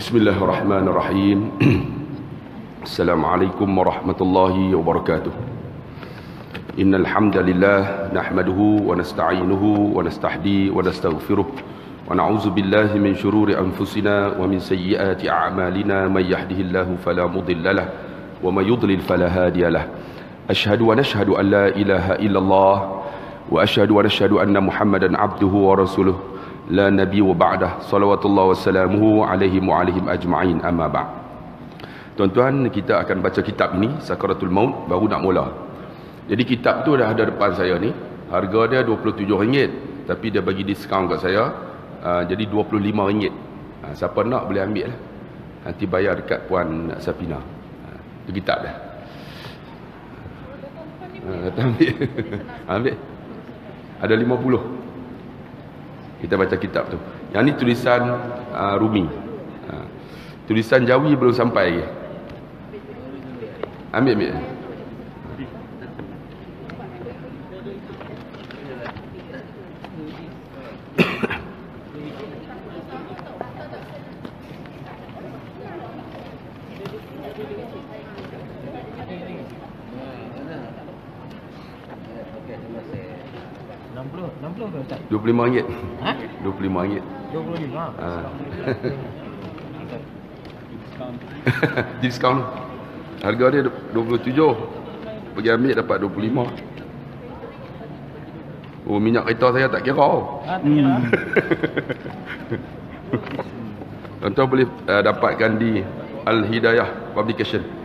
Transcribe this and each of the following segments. Bismillahirrahmanirrahim. Assalamualaikum warahmatullahi wabarakatuh. Innal hamdalillah nahmaduhu wa nasta'inuhu wa nastahdi wa nastaghfiruh wa na'udzu billahi min shururi anfusina wa min sayyiati a'malina may yahdihillahu fala mudhillalah wa may yudlil fala hadiyalah. Ashhadu wa nashhadu an la ilaha illallah wa ashhadu wa nashhadu anna Muhammadan 'abduhu wa rasuluhu. La nabi wa ba'dah, salawatullah wa salamuhu alaihim wa alaihim ajma'in, amma ba'd. Tuan-tuan, kita akan baca kitab ini, Sakaratul Maut, baru nak mula. Jadi kitab tu dah ada depan saya ni. Harga dia RM27, tapi dia bagi diskaun kat saya, jadi RM25. Siapa nak boleh ambil lah. Nanti bayar dekat Puan Sapina. Itu kitab dah. Ambil. Ada 50. Kita baca kitab tu. Yang ni tulisan Rumi. Tulisan Jawi belum sampai lagi. Ambil. RM25. Ha? RM25. RM25. Ha. Diskaun. Harga dia 27. Pergi ambil dapat 25. Oh, minyak kereta saya tak kira. Ha, tak kira. Tuan-tuan boleh dapatkan di Al-Hidayah Publication.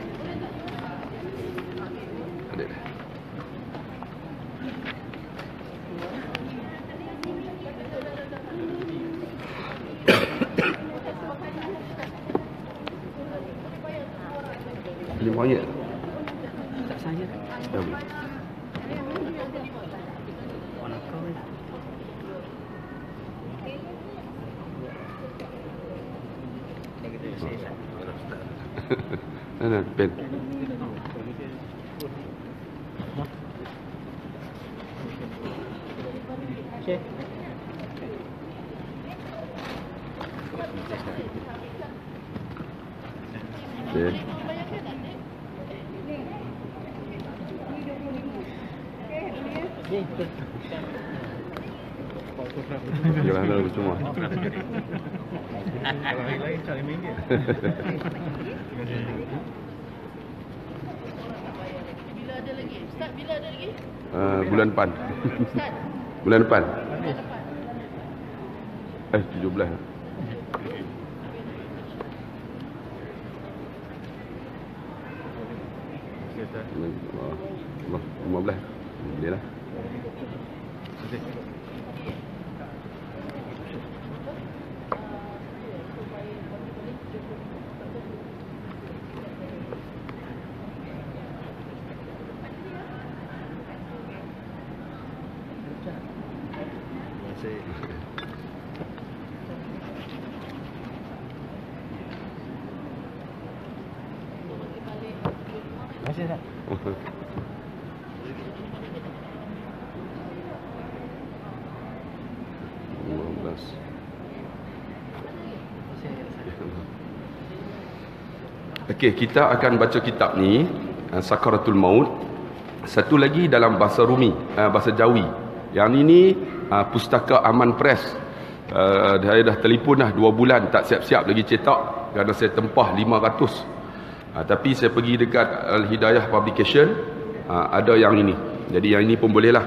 Bulan depan. Eh, 17. Allah, 15. Boleh lah. Okey, kita akan baca kitab ni, Sakaratul Maut. Satu lagi dalam bahasa Rumi, bahasa Jawi. Yang ini Pustaka Aman Press. Saya dah telefon dah 2 bulan tak siap-siap lagi cetak kerana saya tempah 500. Tapi saya pergi dekat Al-Hidayah Publication, ada yang ini. Jadi yang ini pun boleh lah.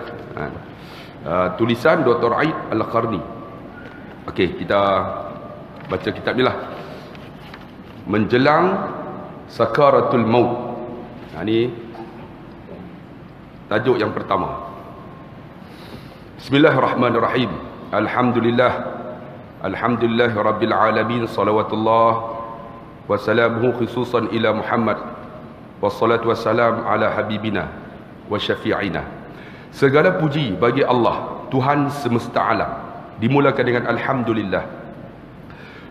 Tulisan Dr. Aid Al-Qarni. Okey, kita baca kitab ni lah. Menjelang Sakaratul Maut. Ini tajuk yang pertama. Bismillahirrahmanirrahim. Alhamdulillah. Alhamdulillah Rabbil Alamin. Salawatullah wa salamuhu khususan ila Muhammad. Wassalatu wassalam ala habibina wa syafi'ina. Segala puji bagi Allah, Tuhan semesta alam. Dimulakan dengan Alhamdulillah.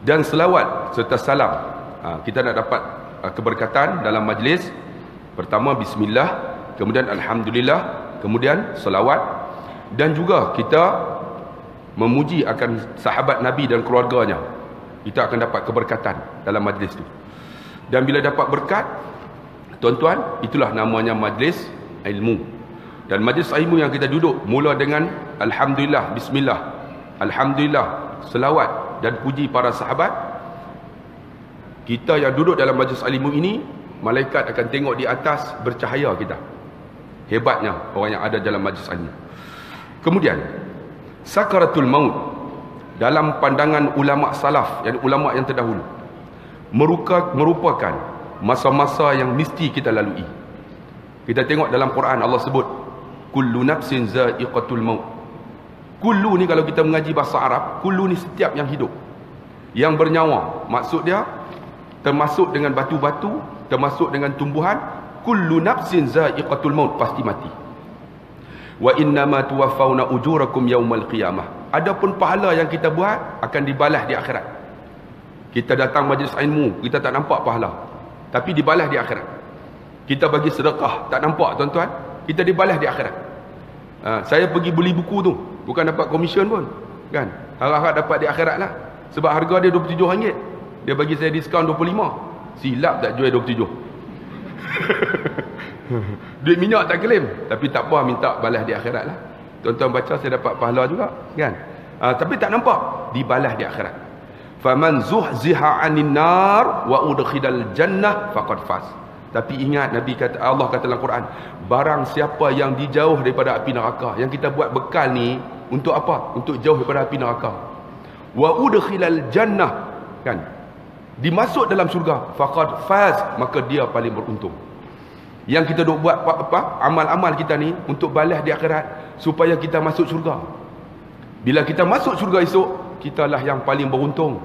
Dan selawat serta salam. Kita nak dapat keberkatan dalam majlis. Pertama bismillah, kemudian alhamdulillah, kemudian selawat, dan juga kita memuji akan sahabat Nabi dan keluarganya Kita akan dapat keberkatan dalam majlis tu. Dan bila dapat berkat, tuan-tuan, itulah namanya majlis ilmu. Dan majlis ilmu yang kita duduk mula dengan alhamdulillah, bismillah, alhamdulillah, selawat dan puji para sahabat. Kita yang duduk dalam majlis ilmu ini, malaikat akan tengok di atas bercahaya kita. Hebatnya orang yang ada dalam majlis ilmu. Kemudian sakaratul maut dalam pandangan ulama salaf, yang ulama yang terdahulu, merupakan masa-masa yang mesti kita lalui. Kita tengok dalam Quran Allah sebut kullu nafsin za'iqatul maut. Kullu ni kalau kita mengaji bahasa Arab, kullu ni setiap yang hidup, yang bernyawa. Maksud dia termasuk dengan batu-batu, termasuk dengan tumbuhan. Kullu nafsin za'iqatul maut, pasti mati. Wa innama tuwaffawna ujurakum yaumal qiyamah. Adapun pahala yang kita buat akan dibalas di akhirat. Kita datang majlis ilmu, kita tak nampak pahala, tapi dibalas di akhirat. Kita bagi sedekah, tak nampak tuan-tuan, kita dibalas di akhirat. Saya pergi beli buku tu, bukan dapat komisen pun, kan? Harap-harap dapat di akhirat lah. Sebab harga dia RM27. Dia bagi saya diskaun RM25. Silap tak jual RM27. Duit minyak tak claim, tapi tak apa, minta balas di akhirat lah. Tuan-tuan baca, saya dapat pahala juga, kan? Tapi tak nampak, dibalas di akhirat. Faman zuhziha 'anil nar wa udkhilal jannah faqad faz. Tapi ingat, Nabi kata, Allah kata dalam Quran, barang siapa yang dijauh daripada api neraka. Yang kita buat bekal ni untuk apa? Untuk jauh daripada api neraka. Wa udkhilal jannah, kan? Dimasuk dalam syurga, faqad faz, maka dia paling beruntung. Yang kita duk buat apa, amal-amal kita ni untuk balas di akhirat, supaya kita masuk syurga. Bila kita masuk syurga esok, kitalah yang paling beruntung.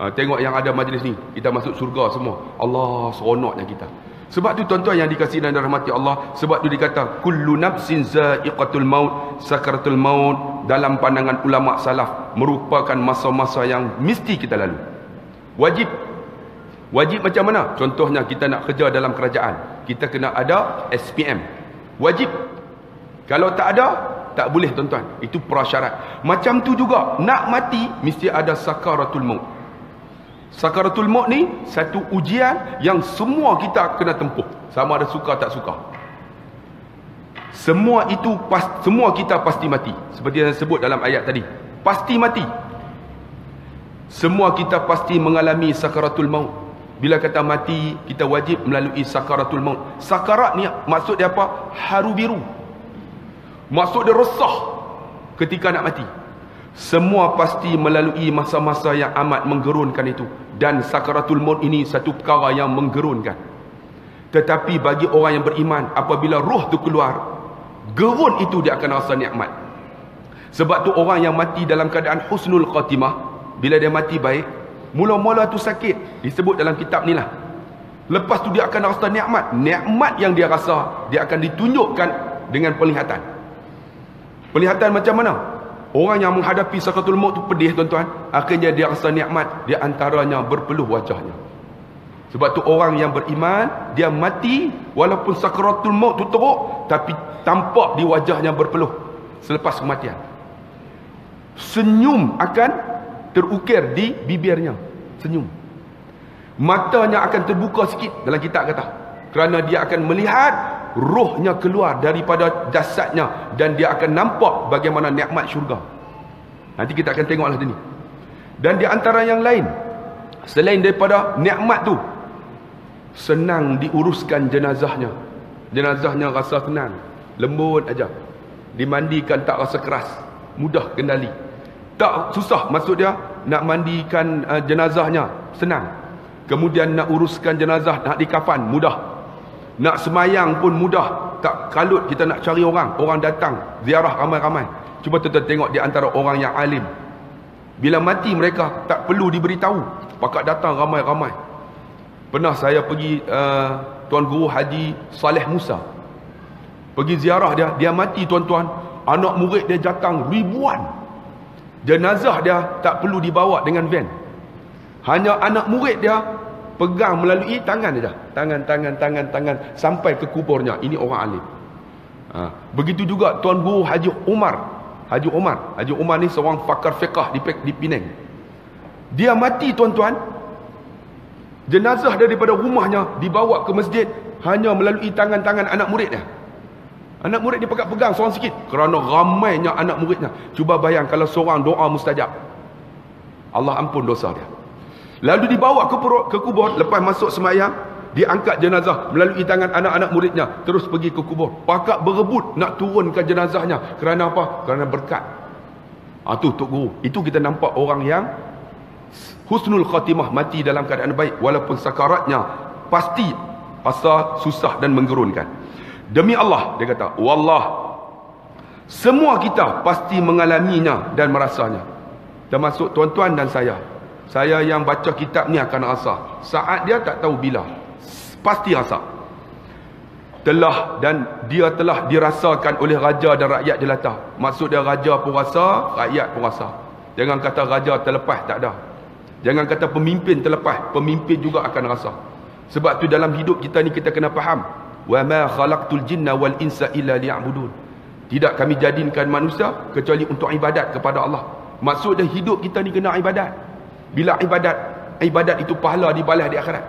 Tengok yang ada majlis ni, kita masuk syurga semua. Allah, seronoknya kita. Sebab tu tuan-tuan yang dikasihi dan dirahmati Allah, sebab tu dikata kullu nafsin za'iqatul maut, sakaratul maut dalam pandangan ulama salaf merupakan masa-masa yang mesti kita lalu. Wajib. Wajib macam mana? Contohnya kita nak kerja dalam kerajaan, kita kena ada SPM. Wajib. Kalau tak ada, tak boleh tuan-tuan. Itu prasyarat. Macam tu juga nak mati, mesti ada sakaratul maut. Sakaratul maut ni satu ujian yang semua kita kena tempuh, sama ada suka tak suka. Semua itu semua kita pasti mati. Seperti yang saya sebut dalam ayat tadi, pasti mati. Semua kita pasti mengalami sakaratul maut. Bila kata mati, kita wajib melalui sakaratul maut. Sakarat ni maksud dia apa? Haru biru. Maksud dia resah ketika nak mati. Semua pasti melalui masa-masa yang amat menggerunkan itu. Dan sakaratul maut ini satu perkara yang menggerunkan. Tetapi bagi orang yang beriman, apabila roh tu keluar, gerun itu dia akan rasa nikmat. Sebab tu orang yang mati dalam keadaan husnul khatimah, bila dia mati baik, mula-mula tu sakit, disebut dalam kitab ni lah. Lepas tu dia akan rasa nikmat. Nikmat yang dia rasa, dia akan ditunjukkan dengan penglihatan. Penglihatan macam mana? Orang yang menghadapi sakaratul maut tu pedih tuan-tuan, akhirnya dia rasa nikmat. Dia antaranya berpeluh wajahnya. Sebab tu orang yang beriman, dia mati walaupun sakaratul maut tu teruk, tapi tampak di wajahnya berpeluh selepas kematian. Senyum akan terukir di bibirnya, senyum. Matanya akan terbuka sikit, dalam kitab kata, kerana dia akan melihat rohnya keluar daripada jasadnya, dan dia akan nampak bagaimana nikmat syurga. Nanti kita akan tengoklah ini. Dan di antara yang lain, selain daripada nikmat tu, senang diuruskan jenazahnya. Jenazahnya rasa senang, lembut aja. Dimandikan tak rasa keras, mudah kendali, tak susah. Maksud dia nak mandikan jenazahnya senang, kemudian nak uruskan jenazah, nak dikafan mudah, nak semayang pun mudah. Tak kalut kita nak cari orang, orang datang ziarah ramai-ramai. Cuba tuan-tuan tengok di antara orang yang alim, bila mati mereka tak perlu diberitahu, pakat datang ramai-ramai. Pernah saya pergi Tuan Guru Haji Saleh Musa, pergi ziarah dia. Dia mati tuan-tuan, anak murid dia datang ribuan. Jenazah dia tak perlu dibawa dengan van, hanya anak murid dia pegang melalui tangan dia, tangan sampai ke kuburnya. Ini orang alim. Begitu juga Tuan Guru Haji Umar. Haji Umar ni seorang pakar fiqah di Penang. Dia mati tuan-tuan. Jenazah daripada rumahnya dibawa ke masjid hanya melalui tangan-tangan anak muridnya. Anak murid dia pegang-pegang seorang sikit kerana ramainya anak muridnya. Cuba bayang kalau seorang doa mustajab, Allah ampun dosa dia. Lalu dibawa ke kubur. Lepas masuk semayang, diangkat jenazah melalui tangan anak-anak muridnya, terus pergi ke kubur. Pakak berebut nak turunkan jenazahnya. Kerana apa? Kerana berkat. Itu Tok Guru. Itu kita nampak orang yang husnul khatimah, mati dalam keadaan baik, walaupun sakaratnya pasti rasa susah dan menggerunkan. Demi Allah, dia kata, wallah, semua kita pasti mengalaminya dan merasanya. Termasuk tuan-tuan dan saya. Saya yang baca kitab ni akan rasa. Saat dia tak tahu bila, pasti rasa. Telah dan dia telah dirasakan oleh raja dan rakyat jelata. Maksud dia, raja pun rasa, rakyat pun rasa. Jangan kata raja terlepas, tak ada. Jangan kata pemimpin terlepas, pemimpin juga akan rasa. Sebab tu dalam hidup kita ni kita kena faham. Wa ma khalaqtul jinna wal insa illa liya'budun. Tidak kami jadikan manusia kecuali untuk ibadat kepada Allah. Maksudnya hidup kita ni kena ibadat. Bila ibadat, ibadat itu pahala dibalas di akhirat.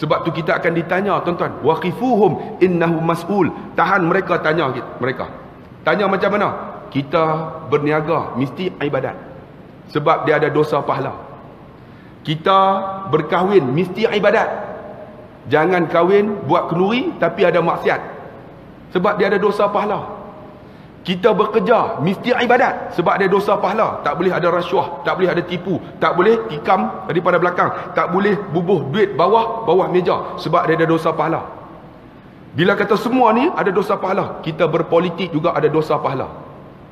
Sebab tu kita akan ditanya tuan-tuan, waqifuhum innahum mas'ul. Tahan mereka, tanya mereka. Tanya macam mana? Kita berniaga mesti ibadat. Sebab dia ada dosa pahala. Kita berkahwin mesti ibadat. Jangan kahwin buat kenduri tapi ada maksiat, sebab dia ada dosa pahala. Kita bekerja mesti ibadat, sebab dia dosa pahala. Tak boleh ada rasuah, tak boleh ada tipu, tak boleh tikam daripada belakang, tak boleh bubuh duit bawah meja, sebab dia ada dosa pahala. Bila kata semua ni ada dosa pahala, kita berpolitik juga ada dosa pahala.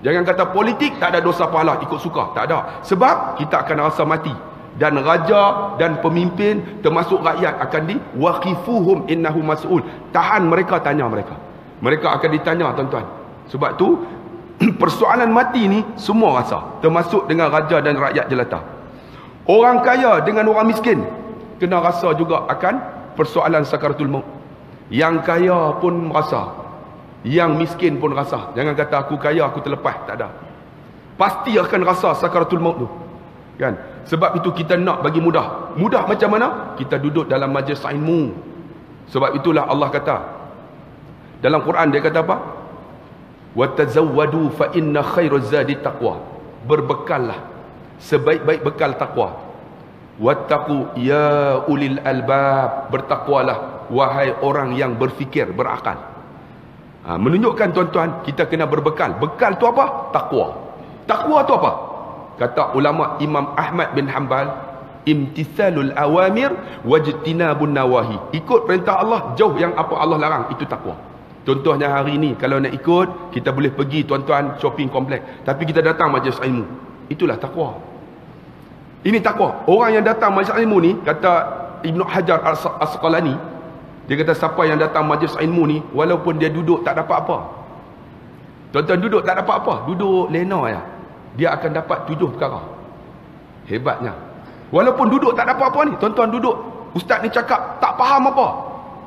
Jangan kata politik tak ada dosa pahala, ikut suka, tak ada. Sebab kita akan rasa mati. Dan raja dan pemimpin termasuk rakyat akan diwaqifuhum innahum mas'ul. Tahan mereka, tanya mereka. Mereka akan ditanya tuan-tuan. Sebab tu persoalan mati ni semua rasa, termasuk dengan raja dan rakyat jelata. Orang kaya dengan orang miskin kena rasa juga akan persoalan sakaratul maut. Yang kaya pun rasa, yang miskin pun rasa. Jangan kata aku kaya aku terlepas, tak ada. Pasti akan rasa sakaratul maut tu, kan? Sebab itu kita nak bagi mudah. Mudah macam mana? Kita duduk dalam majlis ilmu. Sebab itulah Allah kata dalam Quran, dia kata apa? Watazawwadu fa inna khairuz zadi taqwa. Berbekallah, sebaik-baik bekal takwa. Wattaqu ya ulil albab. Bertakwalah wahai orang yang berfikir, berakal. Menunjukkan tuan-tuan, kita kena berbekal. Bekal tu apa? Takwa. Takwa tu apa? Kata ulama Imam Ahmad bin Hanbal, imtithalul awamir wajtinabun nawahi. Ikut perintah Allah, jauh yang apa Allah larang, itu takwa. Contohnya hari ni kalau nak ikut, kita boleh pergi tuan-tuan shopping kompleks, tapi kita datang majlis ilmu. Itulah takwa. Ini takwa. Orang yang datang majlis ilmu ni, kata Ibnu Hajar Al-Asqalani, dia kata siapa yang datang majlis ilmu ni walaupun dia duduk tak dapat apa. Tuan-tuan duduk tak dapat apa, duduk lena ya, dia akan dapat 7 perkara. Hebatnya. Walaupun duduk tak dapat apa ni, tuan-tuan duduk, ustaz ni cakap tak faham apa.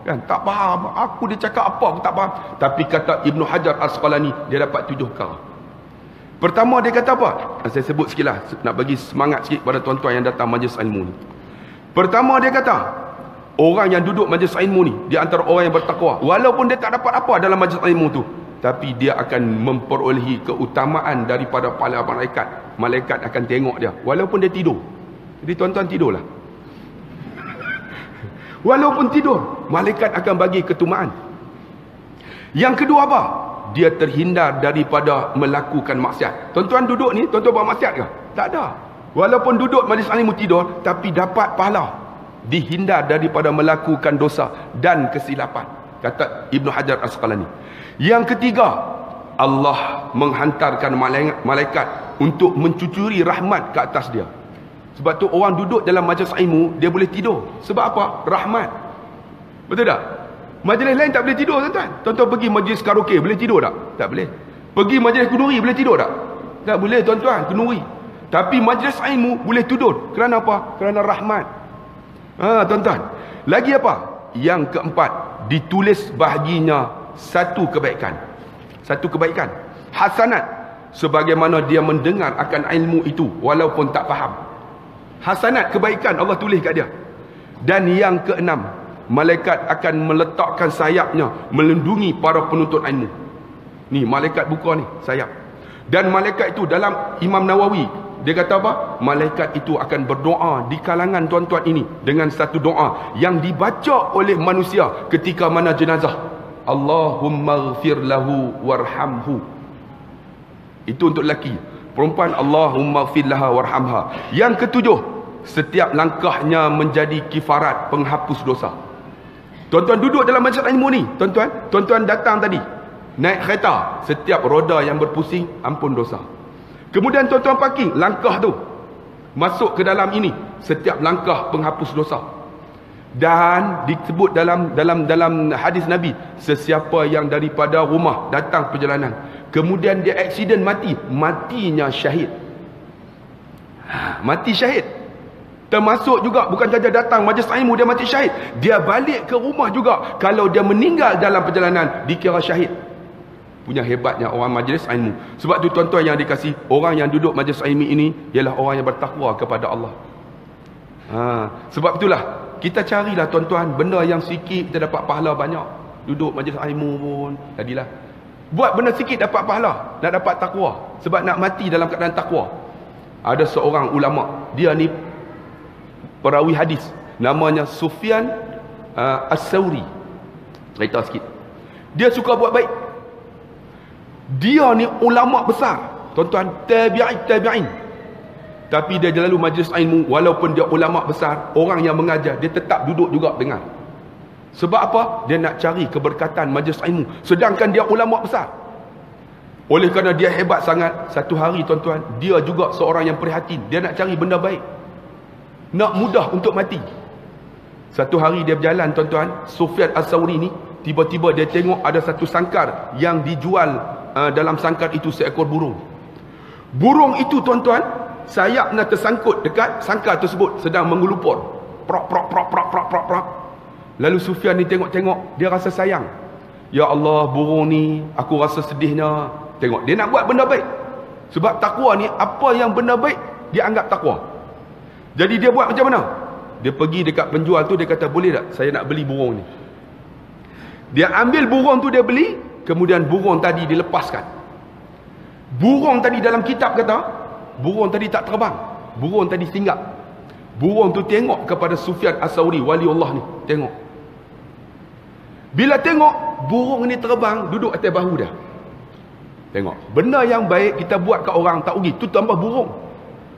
Kan? Tak faham. Aku dia cakap apa aku tak faham. Tapi kata Ibnu Hajar Al-Asqalani, dia dapat 7 perkara. Pertama dia kata apa? Saya sebut sikitlah nak bagi semangat sikit pada tuan-tuan yang datang majlis ilmu ni. Pertama dia kata, orang yang duduk majlis ilmu ni di antara orang yang bertakwa. Walaupun dia tak dapat apa dalam majlis ilmu tu, tapi dia akan memperolehi keutamaan daripada para malaikat. Malaikat akan tengok dia walaupun dia tidur. Jadi tuan-tuan tidurlah. Walaupun tidur, malaikat akan bagi keutamaan. Yang kedua apa? Dia terhindar daripada melakukan maksiat. Tuan-tuan duduk ni, tuan-tuan buat maksiat ke? Tak ada. Walaupun duduk majlis ilmu tidur, tapi dapat pahala. Dihindar daripada melakukan dosa dan kesilapan, kata Ibnu Hajar Asqalani. Yang ketiga, Allah menghantarkan malaikat untuk mencucuri rahmat ke atas dia. Sebab tu orang duduk dalam majlis ilmu, dia boleh tidur. Sebab apa? Rahmat. Betul tak? Majlis lain tak boleh tidur tuan-tuan. Tuan-tuan pergi majlis karaoke boleh tidur tak? Tak boleh. Pergi majlis kenduri boleh tidur tak? Tak boleh tuan-tuan, kenduri. Tapi majlis ilmu boleh tidur. Kerana apa? Kerana rahmat. Tuan-tuan. Lagi apa? Yang keempat, ditulis bahaginya satu kebaikan. Satu kebaikan, hasanat, sebagaimana dia mendengar akan ilmu itu walaupun tak faham. hasanat kebaikan Allah tulis kat dia. Dan yang keenam, malaikat akan meletakkan sayapnya melindungi para penuntut ilmu. Ni malaikat buka ni sayap. Dan malaikat itu dalam Imam Nawawi dia kata apa? Malaikat itu akan berdoa di kalangan tuan-tuan ini dengan satu doa yang dibaca oleh manusia ketika mana jenazah. Allahumma ghafir lahu warhamhu. Itu untuk lelaki. Perempuan Allahumma ghafir laha warhamha. Yang ketujuh, setiap langkahnya menjadi kifarat penghapus dosa. Tuan-tuan duduk dalam majlis ilmu ni, tuan-tuan, tuan-tuan datang tadi naik kereta, setiap roda yang berpusing ampun dosa. Kemudian tuan-tuan parking, langkah tu masuk ke dalam ini, setiap langkah penghapus dosa. Dan disebut dalam hadis Nabi, sesiapa yang daripada rumah datang perjalanan kemudian dia aksiden mati, matinya syahid. Mati syahid. Termasuk juga bukan saja datang majlis ilmu dia mati syahid, dia balik ke rumah juga kalau dia meninggal dalam perjalanan dikira syahid. Punya hebatnya orang majlis ilmu. Sebab tu tuan-tuan yang dikasihi, orang yang duduk majlis ilmu ini ialah orang yang bertakwa kepada Allah. Sebab itulah kita carilah tuan-tuan benda yang sikit kita dapat pahala banyak. Duduk majlis ilmu pun jadilah. Buat benda sikit dapat pahala, nak dapat takwa. Sebab nak mati dalam keadaan takwa. Ada seorang ulama, dia ni perawi hadis, namanya Sufyan As-Thawri. Cerita sikit. Dia suka buat baik. Dia ni ulama besar, tuan-tuan, tabi'in. Tapi dia selalu majlis ilmu, walaupun dia ulama besar, orang yang mengajar, dia tetap duduk juga dengar. Sebab apa? Dia nak cari keberkatan majlis ilmu. Sedangkan dia ulama besar. Oleh kerana dia hebat sangat, satu hari tuan-tuan, dia juga seorang yang prihatin. Dia nak cari benda baik. Nak mudah untuk mati. Satu hari dia berjalan tuan-tuan, Sufyan As-Thawri ni, tiba-tiba dia tengok ada satu sangkar yang dijual, dalam sangkar itu seekor burung. Burung itu tuan-tuan, sayapnya tersangkut dekat sangkar tersebut, sedang mengelupur. Prok prok prok prok prok prok prok. Lalu Sufyan ni tengok-tengok, dia rasa sayang. Ya Allah, burung ni aku rasa sedihnya. Tengok, dia nak buat benda baik. Sebab takwa ni apa yang benda baik dia anggap takwa. Jadi dia buat macam mana? Dia pergi dekat penjual tu, dia kata, "Boleh tak saya nak beli burung ni?" Dia ambil burung tu, dia beli, kemudian burung tadi dilepaskan. Burung tadi dalam kitab kata, burung tadi tak terbang. Burung tadi singgah. Burung tu tengok kepada Sufyan As-Thawri, wali Allah ni. Tengok. Bila tengok, burung ni terbang, duduk atas bahu dia. Tengok. Benda yang baik kita buat kat orang, tak rugi. Tu tambah burung.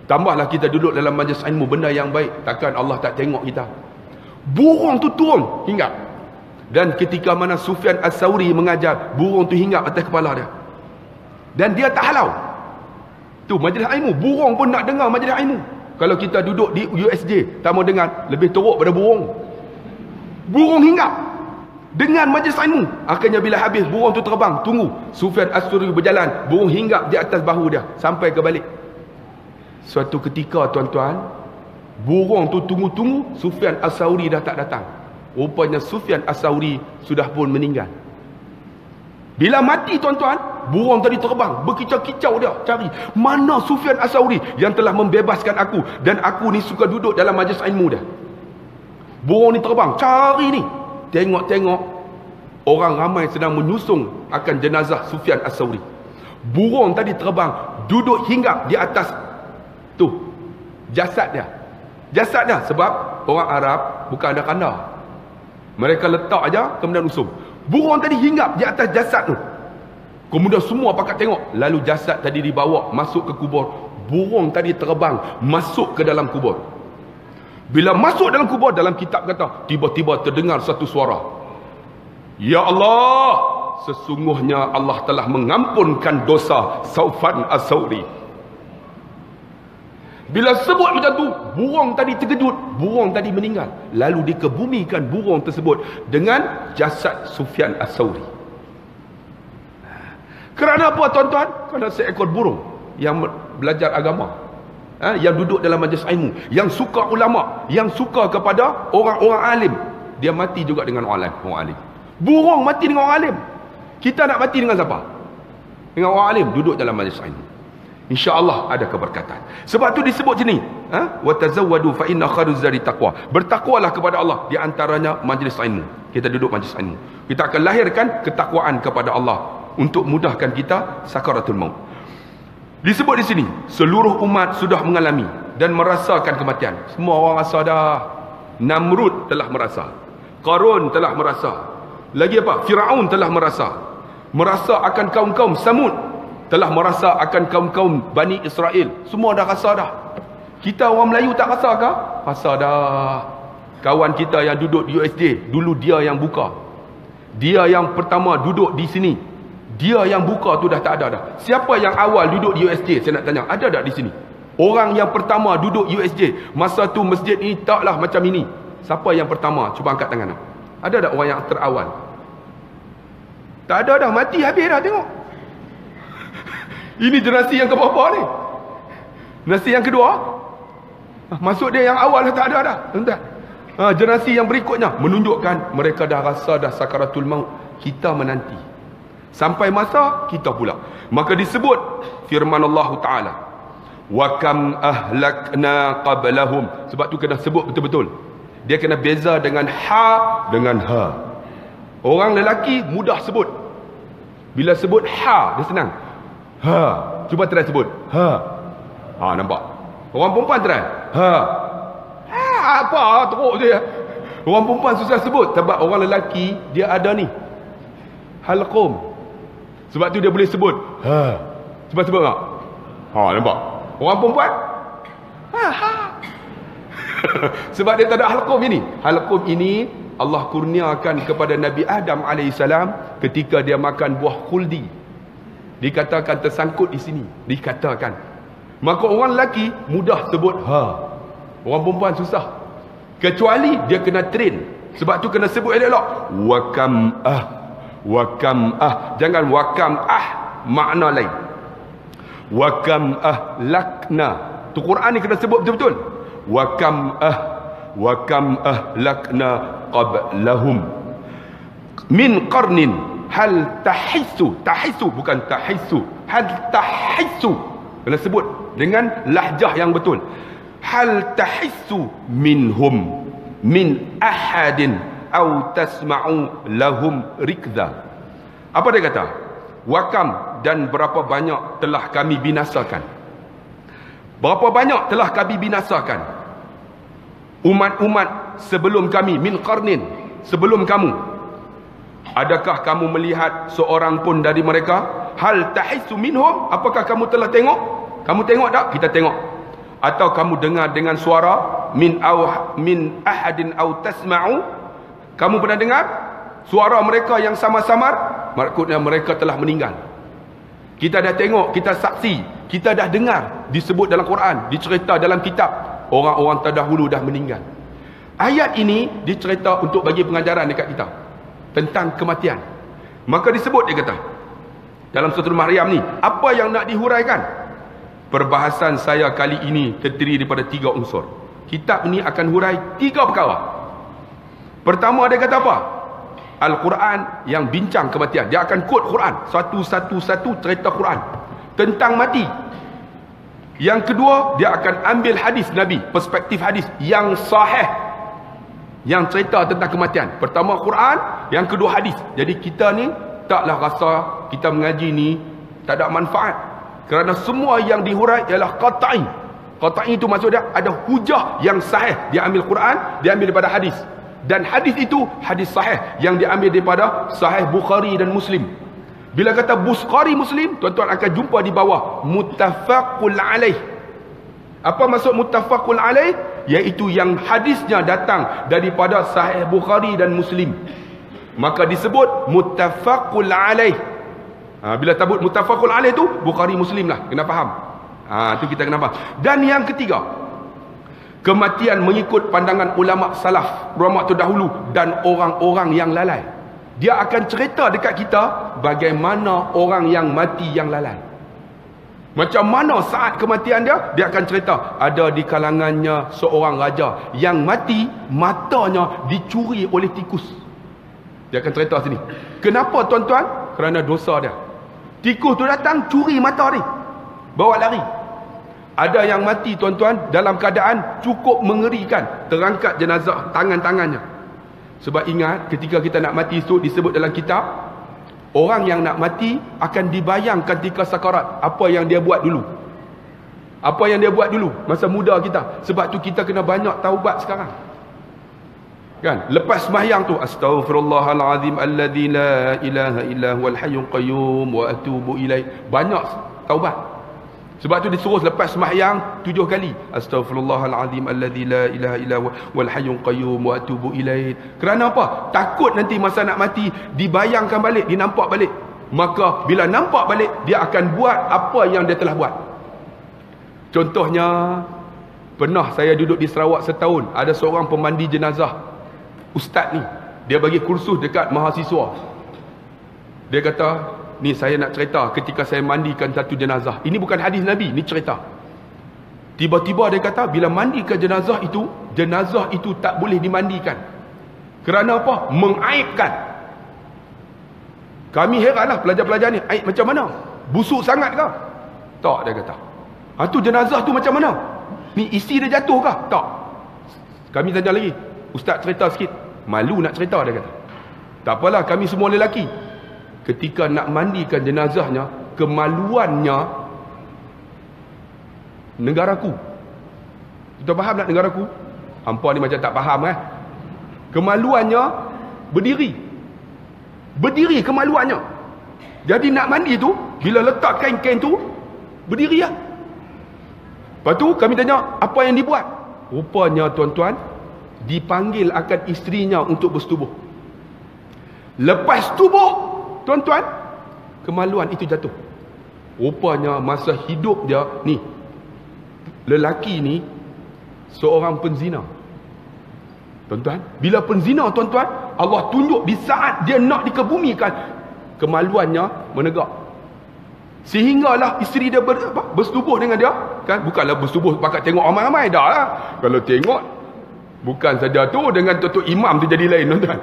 Tambahlah kita duduk dalam majlis ilmu, benda yang baik. Takkan Allah tak tengok kita. Burung tu turun, hinggap. Dan ketika mana Sufyan As-Thawri mengajar, burung tu hinggap atas kepala dia. Dan dia tak halau. Tu majlis ilmu, burung pun nak dengar majlis ilmu. Kalau kita duduk di USJ tak mau dengar, lebih teruk pada burung. Burung hinggap dengan majlis ilmu. Akhirnya bila habis, burung tu terbang, tunggu. Sufyan As-Thawri berjalan, burung hinggap di atas bahu dia sampai ke balik. Suatu ketika tuan-tuan, burung tu tunggu-tunggu, Sufyan As-Thawri dah tak datang. Rupanya Sufyan As-Thawri sudah pun meninggal. Bila mati tuan-tuan, burung tadi terbang, berkicau-kicau dia cari, mana Sufyan As-Thawri yang telah membebaskan aku, dan aku ni suka duduk dalam majlis ilmu dia. Burung ni terbang, cari ni. Tengok-tengok, orang ramai sedang menyusung akan jenazah Sufyan As-Thawri. Burung tadi terbang, duduk hinggap di atas tu jasad dia. Jasad dia, sebab orang Arab bukan ada kandar, mereka letak aja kemudian usung. Burung tadi hinggap di atas jasad tu. Kemudian semua pakat tengok. Lalu jasad tadi dibawa masuk ke kubur. Burung tadi terbang masuk ke dalam kubur. Bila masuk dalam kubur, dalam kitab kata, tiba-tiba terdengar satu suara. Ya Allah, sesungguhnya Allah telah mengampunkan dosa Sufyan As-Thawri. Bila sebut macam tu, burung tadi terkejut. Burung tadi meninggal. Lalu dikebumikan burung tersebut dengan jasad Sufyan As-Thawri. Kerana apa tuan-tuan? Kerana seekor burung yang belajar agama, yang duduk dalam majlis ilmu, yang suka ulama, yang suka kepada orang-orang alim, dia mati juga dengan orang alim. Burung mati dengan orang alim. Kita nak mati dengan siapa? Dengan orang alim, duduk dalam majlis ilmu. InsyaAllah ada keberkatan. Sebab tu disebut sini, watazawwadu fa inna khairuz zadi taqwa. Bertakwalah kepada Allah, di antaranya majlis ilmu. Kita duduk majlis ilmu, kita akan lahirkan ketakwaan kepada Allah untuk mudahkan kita sakaratul maut. Disebut di sini seluruh umat sudah mengalami dan merasakan kematian. Semua orang rasa dah. Namrud telah merasa, Qarun telah merasa, lagi apa? Firaun telah merasa. Merasa akan kaum-kaum Samud, telah merasa akan kaum-kaum Bani Israel. Semua dah rasa dah. Kita orang Melayu tak rasa ke? Rasa dah. Kawan kita yang duduk di USJ, dulu dia yang buka. Dia yang pertama duduk di sini. Dia yang buka tu dah tak ada dah. Siapa yang awal duduk di USJ? Saya nak tanya, ada tak di sini? Orang yang pertama duduk USJ. Masa tu masjid ni taklah macam ini. Siapa yang pertama? Cuba angkat tangan. Ada tak orang yang terawal? Tak ada dah, mati habis dah, tengok. Ini generasi yang keberapa ni? Generasi yang kedua? Maksud dia yang awal dah tak ada dah. Tuan-tuan. Generasi yang berikutnya menunjukkan mereka dah rasa dah sakaratul maut. Kita menanti. Sampai masa kita pula. Maka disebut firman Allah Ta'ala, wa kam ahlakna qablahum. Sebab tu kena sebut betul-betul. Dia kena beza dengan ha dengan ha. Orang lelaki mudah sebut. Bila sebut ha dia senang. Ha. Cuba try sebut. Ha. Ha, nampak. Orang perempuan try. Ha. Ha, apa teruk dia. Orang perempuan susah sebut. Sebab orang lelaki dia ada ni halqum. Sebab tu dia boleh sebut ha. Cuba sebut tak? Ha, nampak. Orang perempuan ha, ha. Sebab dia tak ada halqum ini. Halqum ini Allah kurniakan kepada Nabi Adam AS ketika dia makan buah khuldi. Dikatakan tersangkut di sini. Dikatakan. Maka orang lelaki mudah sebut ha. Orang perempuan susah. Kecuali dia kena train. Sebab tu kena sebut elok-elok. Wakam ah. Wakam ah. Jangan wakam ah makna lain. Wa kam ahlakna. Tu Quran ni kena sebut betul-betul. Wa kam ahlakna qablahum min qarnin hal tahissu. Tahissu bukan tahissu. Hal tahissu. Kena sebut dengan lahjah yang betul. Hal tahissu minhum min ahadin au tasma'u lahum rikza. Apa dia kata? Wakam dan berapa banyak telah kami binasakan. Berapa banyak telah kami binasakan umat-umat sebelum kami min qarnin, sebelum kamu. Adakah kamu melihat seorang pun dari mereka? Hal tahissu minhum. Apakah kamu telah tengok? Kamu tengok tak? Kita tengok. Atau kamu dengar dengan suara min aw min ahadin aw tasma'u. Kamu pernah dengar suara mereka yang samar-samar? Maksudnya mereka telah meninggal. Kita dah tengok, kita saksi, kita dah dengar, disebut dalam Quran, dicerita dalam kitab. Orang-orang terdahulu dah meninggal. Ayat ini dicerita untuk bagi pengajaran dekat kita tentang kematian. Maka disebut, dia kata dalam Suratul Maryam ni, apa yang nak dihuraikan? Perbahasan saya kali ini terdiri daripada tiga unsur. Kitab ni akan hurai tiga perkara. Pertama dia kata apa? Al-Quran yang bincang kematian. Dia akan quote Quran, satu-satu-satu cerita Quran tentang mati. Yang kedua, dia akan ambil hadis Nabi, perspektif hadis yang sahih yang cerita tentang kematian. Pertama Quran, yang kedua hadis. Jadi kita ni taklah rasa kita mengaji ni tak ada manfaat, kerana semua yang dihurai ialah qata'i. Qata'i itu maksud dia ada hujah yang sahih. Dia ambil Quran, dia ambil daripada hadis. Dan hadis itu hadis sahih yang diambil daripada sahih Bukhari dan Muslim. Bila kata Bukhari Muslim, tuan-tuan akan jumpa di bawah muttafaqul alaih. Apa maksud muttafaqul alaih? Iaitu yang hadisnya datang daripada sahih Bukhari dan Muslim. Maka disebut muttafaqul alaih. Bila sebut muttafaqul alaih tu Bukhari Muslim lah, kena faham. Tu kita kena faham. Dan yang ketiga, kematian mengikut pandangan ulama' salaf, ulama' terdahulu dan orang-orang yang lalai. Dia akan cerita dekat kita bagaimana orang yang mati yang lalai. Macam mana saat kematian dia, dia akan cerita. Ada di kalangannya seorang raja yang mati, matanya dicuri oleh tikus. Dia akan cerita sini. Kenapa tuan-tuan? Kerana dosa dia. Tikus tu datang, curi mata dia, bawa lari. Ada yang mati tuan-tuan dalam keadaan cukup mengerikan, terangkat jenazah tangan-tangannya. Sebab ingat, ketika kita nak mati itu disebut dalam kitab, orang yang nak mati akan dibayangkan ketika sakarat, apa yang dia buat dulu. Apa yang dia buat dulu masa muda kita. Sebab tu kita kena banyak taubat sekarang. Kan? Lepas sembahyang tu astaghfirullahalazim allazi la ilaha illa huwal hayyul qayyum wa atubu ilaih. Banyak taubat. Sebab tu disuruh lepas sembahyang 7 kali. Astaghfirullahalazim allazi la ilaha illa huwal hayyul qayyum wa atubu ilaih. Kerana apa? Takut nanti masa nak mati dibayangkan balik, dinampak balik. Maka bila nampak balik dia akan buat apa yang dia telah buat. Contohnya, pernah saya duduk di Sarawak setahun, ada seorang pemandi jenazah. Ustaz ni, dia bagi kursus dekat mahasiswa. Dia kata, ni saya nak cerita ketika saya mandikan satu jenazah. Ini bukan hadis Nabi, ni cerita. Tiba-tiba dia kata, bila mandikan jenazah itu tak boleh dimandikan. Kerana apa? Mengaibkan. Kami heranlah pelajar-pelajar ni, aib macam mana? Busuk sangat ke? Tak, dia kata. Ha, tu jenazah tu macam mana? Ni isi dia jatuh ke? Tak. Kami tanya lagi, ustaz cerita sikit. Malu nak cerita, dia kata. Tak apalah, kami semua lelaki. Ketika nak mandikan jenazahnya, kemaluannya negaraku. Kita faham tak negaraku? Hampa ni macam tak faham kan? Kemaluannya berdiri. Berdiri kemaluannya. Jadi nak mandi tu, bila letak kain-kain tu, berdiri lah. Lepas tu kami tanya, apa yang dibuat? Rupanya tuan-tuan, dipanggil akan isterinya untuk bersetubuh. Lepas tubuh, tuan-tuan, kemaluan itu jatuh. Rupanya masa hidup dia ni, lelaki ni seorang penzina. Tuan-tuan, bila penzina tuan-tuan, Allah tunjuk di saat dia nak dikebumikan, kemaluannya menegak. Sehinggalah isteri dia bersetubuh dengan dia, kan? Bukanlah bersetubuh pakat tengok ramai-ramai dah lah. Kalau tengok bukan saja tu dengan tutup imam tu jadi lain tuan-tuan.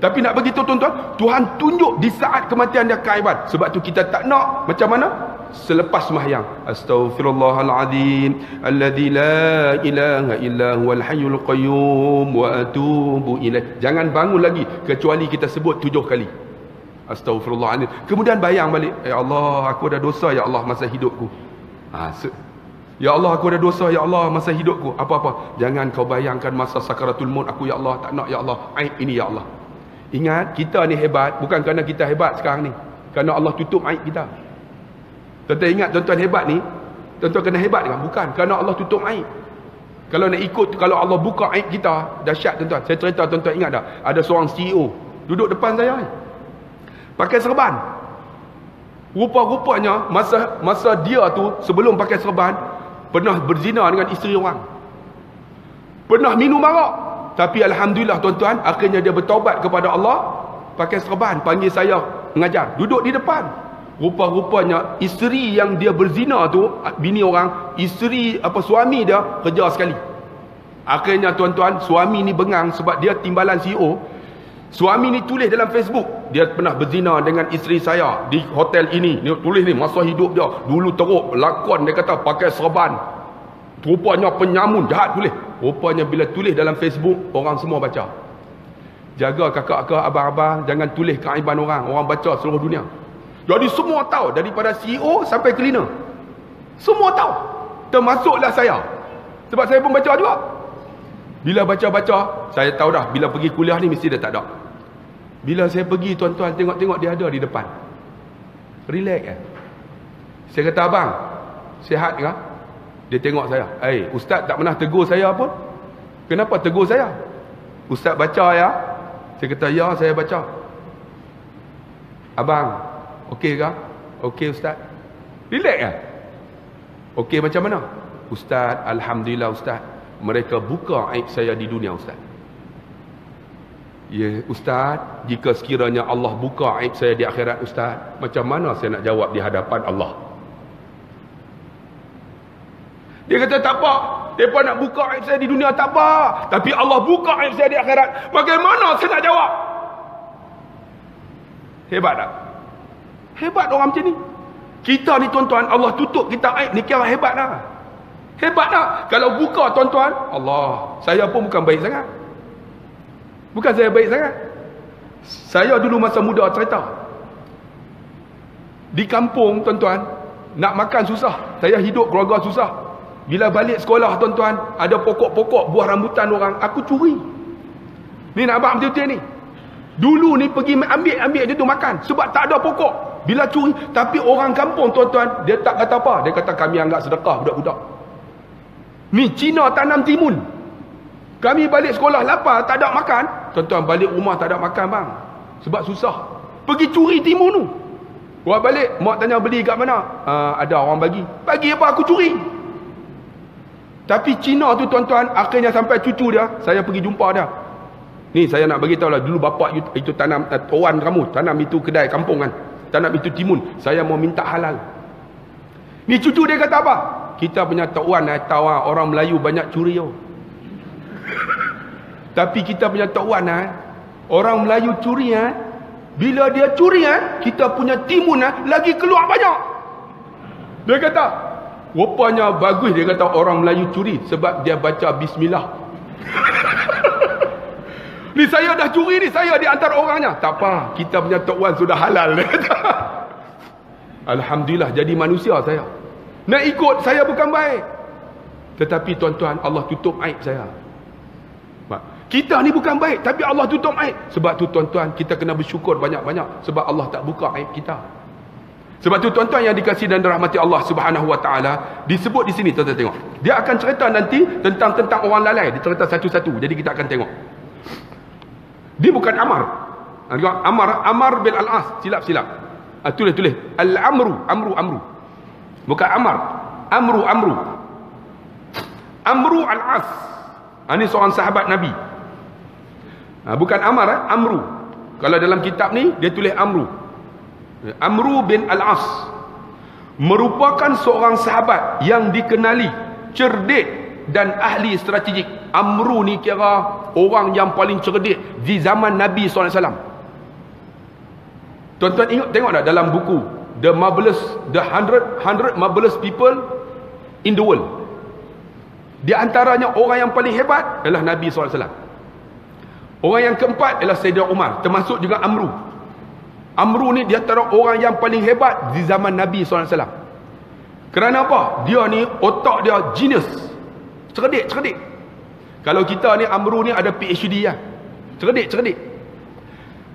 Tapi nak beritahu tuan-tuan, Tuhan tunjuk di saat kematian dia kaiban. Sebab tu kita tak nak macam mana? Selepas sembahyang. Astaghfirullahaladzim alladzi la ilaha illa huwal hayyul qayyum wa atubu ilaih. Jangan bangun lagi kecuali kita sebut 7 kali. Astaghfirullahaladzim. Kemudian bayang balik, ya Allah, aku ada dosa ya Allah masa hidupku. Ya Allah, aku ada dosa ya Allah masa hidupku. Apa-apa. Jangan kau bayangkan masa sakaratul maut aku ya Allah, tak nak ya Allah. Aib ini ya Allah. Ingat, kita ni hebat bukan kerana kita hebat sekarang ni, kerana Allah tutup aib kita. Tuan-tuan ingat, tuan-tuan hebat ni, tuan-tuan kena hebat kan? Bukan kerana Allah tutup aib. Kalau nak ikut, kalau Allah buka aib kita, dahsyat tuan-tuan. Saya cerita tuan-tuan ingat tak? Ada seorang CEO duduk depan saya ni, pakai serban. Rupa-rupanya masa dia tu sebelum pakai serban, pernah berzina dengan isteri orang, pernah minum arak. Tapi alhamdulillah tuan-tuan, akhirnya dia bertaubat kepada Allah, pakai serban, panggil saya mengajar, duduk di depan. Rupa-rupanya isteri yang dia berzina tu, bini orang, suami dia kerja sekali. Akhirnya tuan-tuan, suami ni bengang sebab dia timbalan CEO. Suami ni tulis dalam Facebook, dia pernah berzina dengan isteri saya di hotel ini. Dia tulis ni masa hidup dia, dulu teruk, lakon dia kata pakai serban. Rupanya penyamun jahat tulis. Rupanya bila tulis dalam Facebook, orang semua baca. Jaga kakak-kakak, abang-abang, jangan tulis kaiban orang. Orang baca seluruh dunia. Jadi semua tahu, daripada CEO sampai cleaner, semua tahu. Termasuklah saya. Sebab saya pun baca juga. Bila baca-baca, saya tahu dah, bila pergi kuliah ni mesti dah tak ada. Bila saya pergi tuan-tuan, tengok-tengok dia ada di depan. Relax kan? Saya kata, abang, sihat ke? Dia tengok saya. Ustaz tak pernah tegur saya pun. Kenapa tegur saya? Ustaz baca ya? Saya kata, ya saya baca. Abang, okey ke? Okey ustaz. Relax kan? Okey macam mana? Ustaz, alhamdulillah ustaz, mereka buka aib saya di dunia ustaz. Ya ustaz, jika sekiranya Allah buka aib saya di akhirat ustaz, macam mana saya nak jawab di hadapan Allah? Dia kata tak apa, mereka nak buka aib saya di dunia tak apa, tapi Allah buka aib saya di akhirat, bagaimana saya nak jawab? Hebat tak? Hebat orang macam ni. Kita ni tuan-tuan, Allah tutup kita aib ni, kira hebat lah. Hebat tak? Kalau buka tuan-tuan, Allah, saya pun bukan baik sangat. Bukan saya baik sangat. Saya dulu masa muda cerita. Di kampung tuan-tuan, nak makan susah. Saya hidup keluarga susah. Bila balik sekolah tuan-tuan, ada pokok-pokok buah rambutan orang, aku curi. Ni nak abang betul-betul ni. Dulu ni pergi ambil je tu makan sebab tak ada pokok. Bila curi, tapi orang kampung tuan-tuan, dia tak kata apa. Dia kata kami anggap sedekah budak-budak. Ni Cina tanam timun. Kami balik sekolah lapar, tak ada makan. Tuan-tuan balik rumah tak ada makan bang. Sebab susah. Pergi curi timun tu. Orang balik, mak tanya beli kat mana? Ada orang bagi. Bagi apa aku curi? Tapi Cina tu tuan-tuan, akhirnya sampai cucu dia, saya pergi jumpa dia. Ni saya nak bagi tahu lah, dulu bapak itu tanam, tuan kamu tanam itu kedai kampung kan. Tanam itu timun, saya mau minta halal. Ni cucu dia kata apa? Kita punya tuan orang Melayu banyak curi yo. Tapi kita punya tuan orang Melayu curi ah. Bila dia curi ah, kita punya timun lagi keluar banyak. Dia kata, rupanya bagus dia kata orang Melayu curi sebab dia baca bismillah. Ni saya dah curi ni, saya di antara orangnya. Tak apa, kita punya Tok Wan sudah halal. Alhamdulillah jadi manusia saya. Nak ikut saya bukan baik. Tetapi tuan-tuan, Allah tutup aib saya. Kita ni bukan baik, tapi Allah tutup aib. Sebab tu tuan-tuan, kita kena bersyukur banyak-banyak sebab Allah tak buka aib kita. Sebab tu tuan-tuan yang dikasihi dan dirahmati Allah Subhanahu Wa Taala, disebut di sini tuan-tuan tengok. Dia akan cerita nanti tentang orang lalai, dia cerita satu-satu. Jadi kita akan tengok. Dia bukan Amr. Amr bin al-As, silap-silap. Tulis-tulis. Amru. Bukan Amr. Amru. Amru al-As. Ini seorang sahabat Nabi. Bukan Amr, Amru. Kalau dalam kitab ni dia tulis Amru. Amru bin al-As merupakan seorang sahabat yang dikenali cerdik dan ahli strategik. Amru ni kira orang yang paling cerdik di zaman Nabi SAW. Tuan-tuan ingat, tengok tak dalam buku The 100 Marvelous People in the World. Di antaranya orang yang paling hebat adalah Nabi SAW. Orang yang keempat adalah Sayyidina Umar, termasuk juga Amru. Amru ni di antara orang yang paling hebat di zaman Nabi SAW. Kerana apa? Dia ni otak dia genius. Cerdik. Kalau kita ni Amru ni ada PhD lah. Cerdik.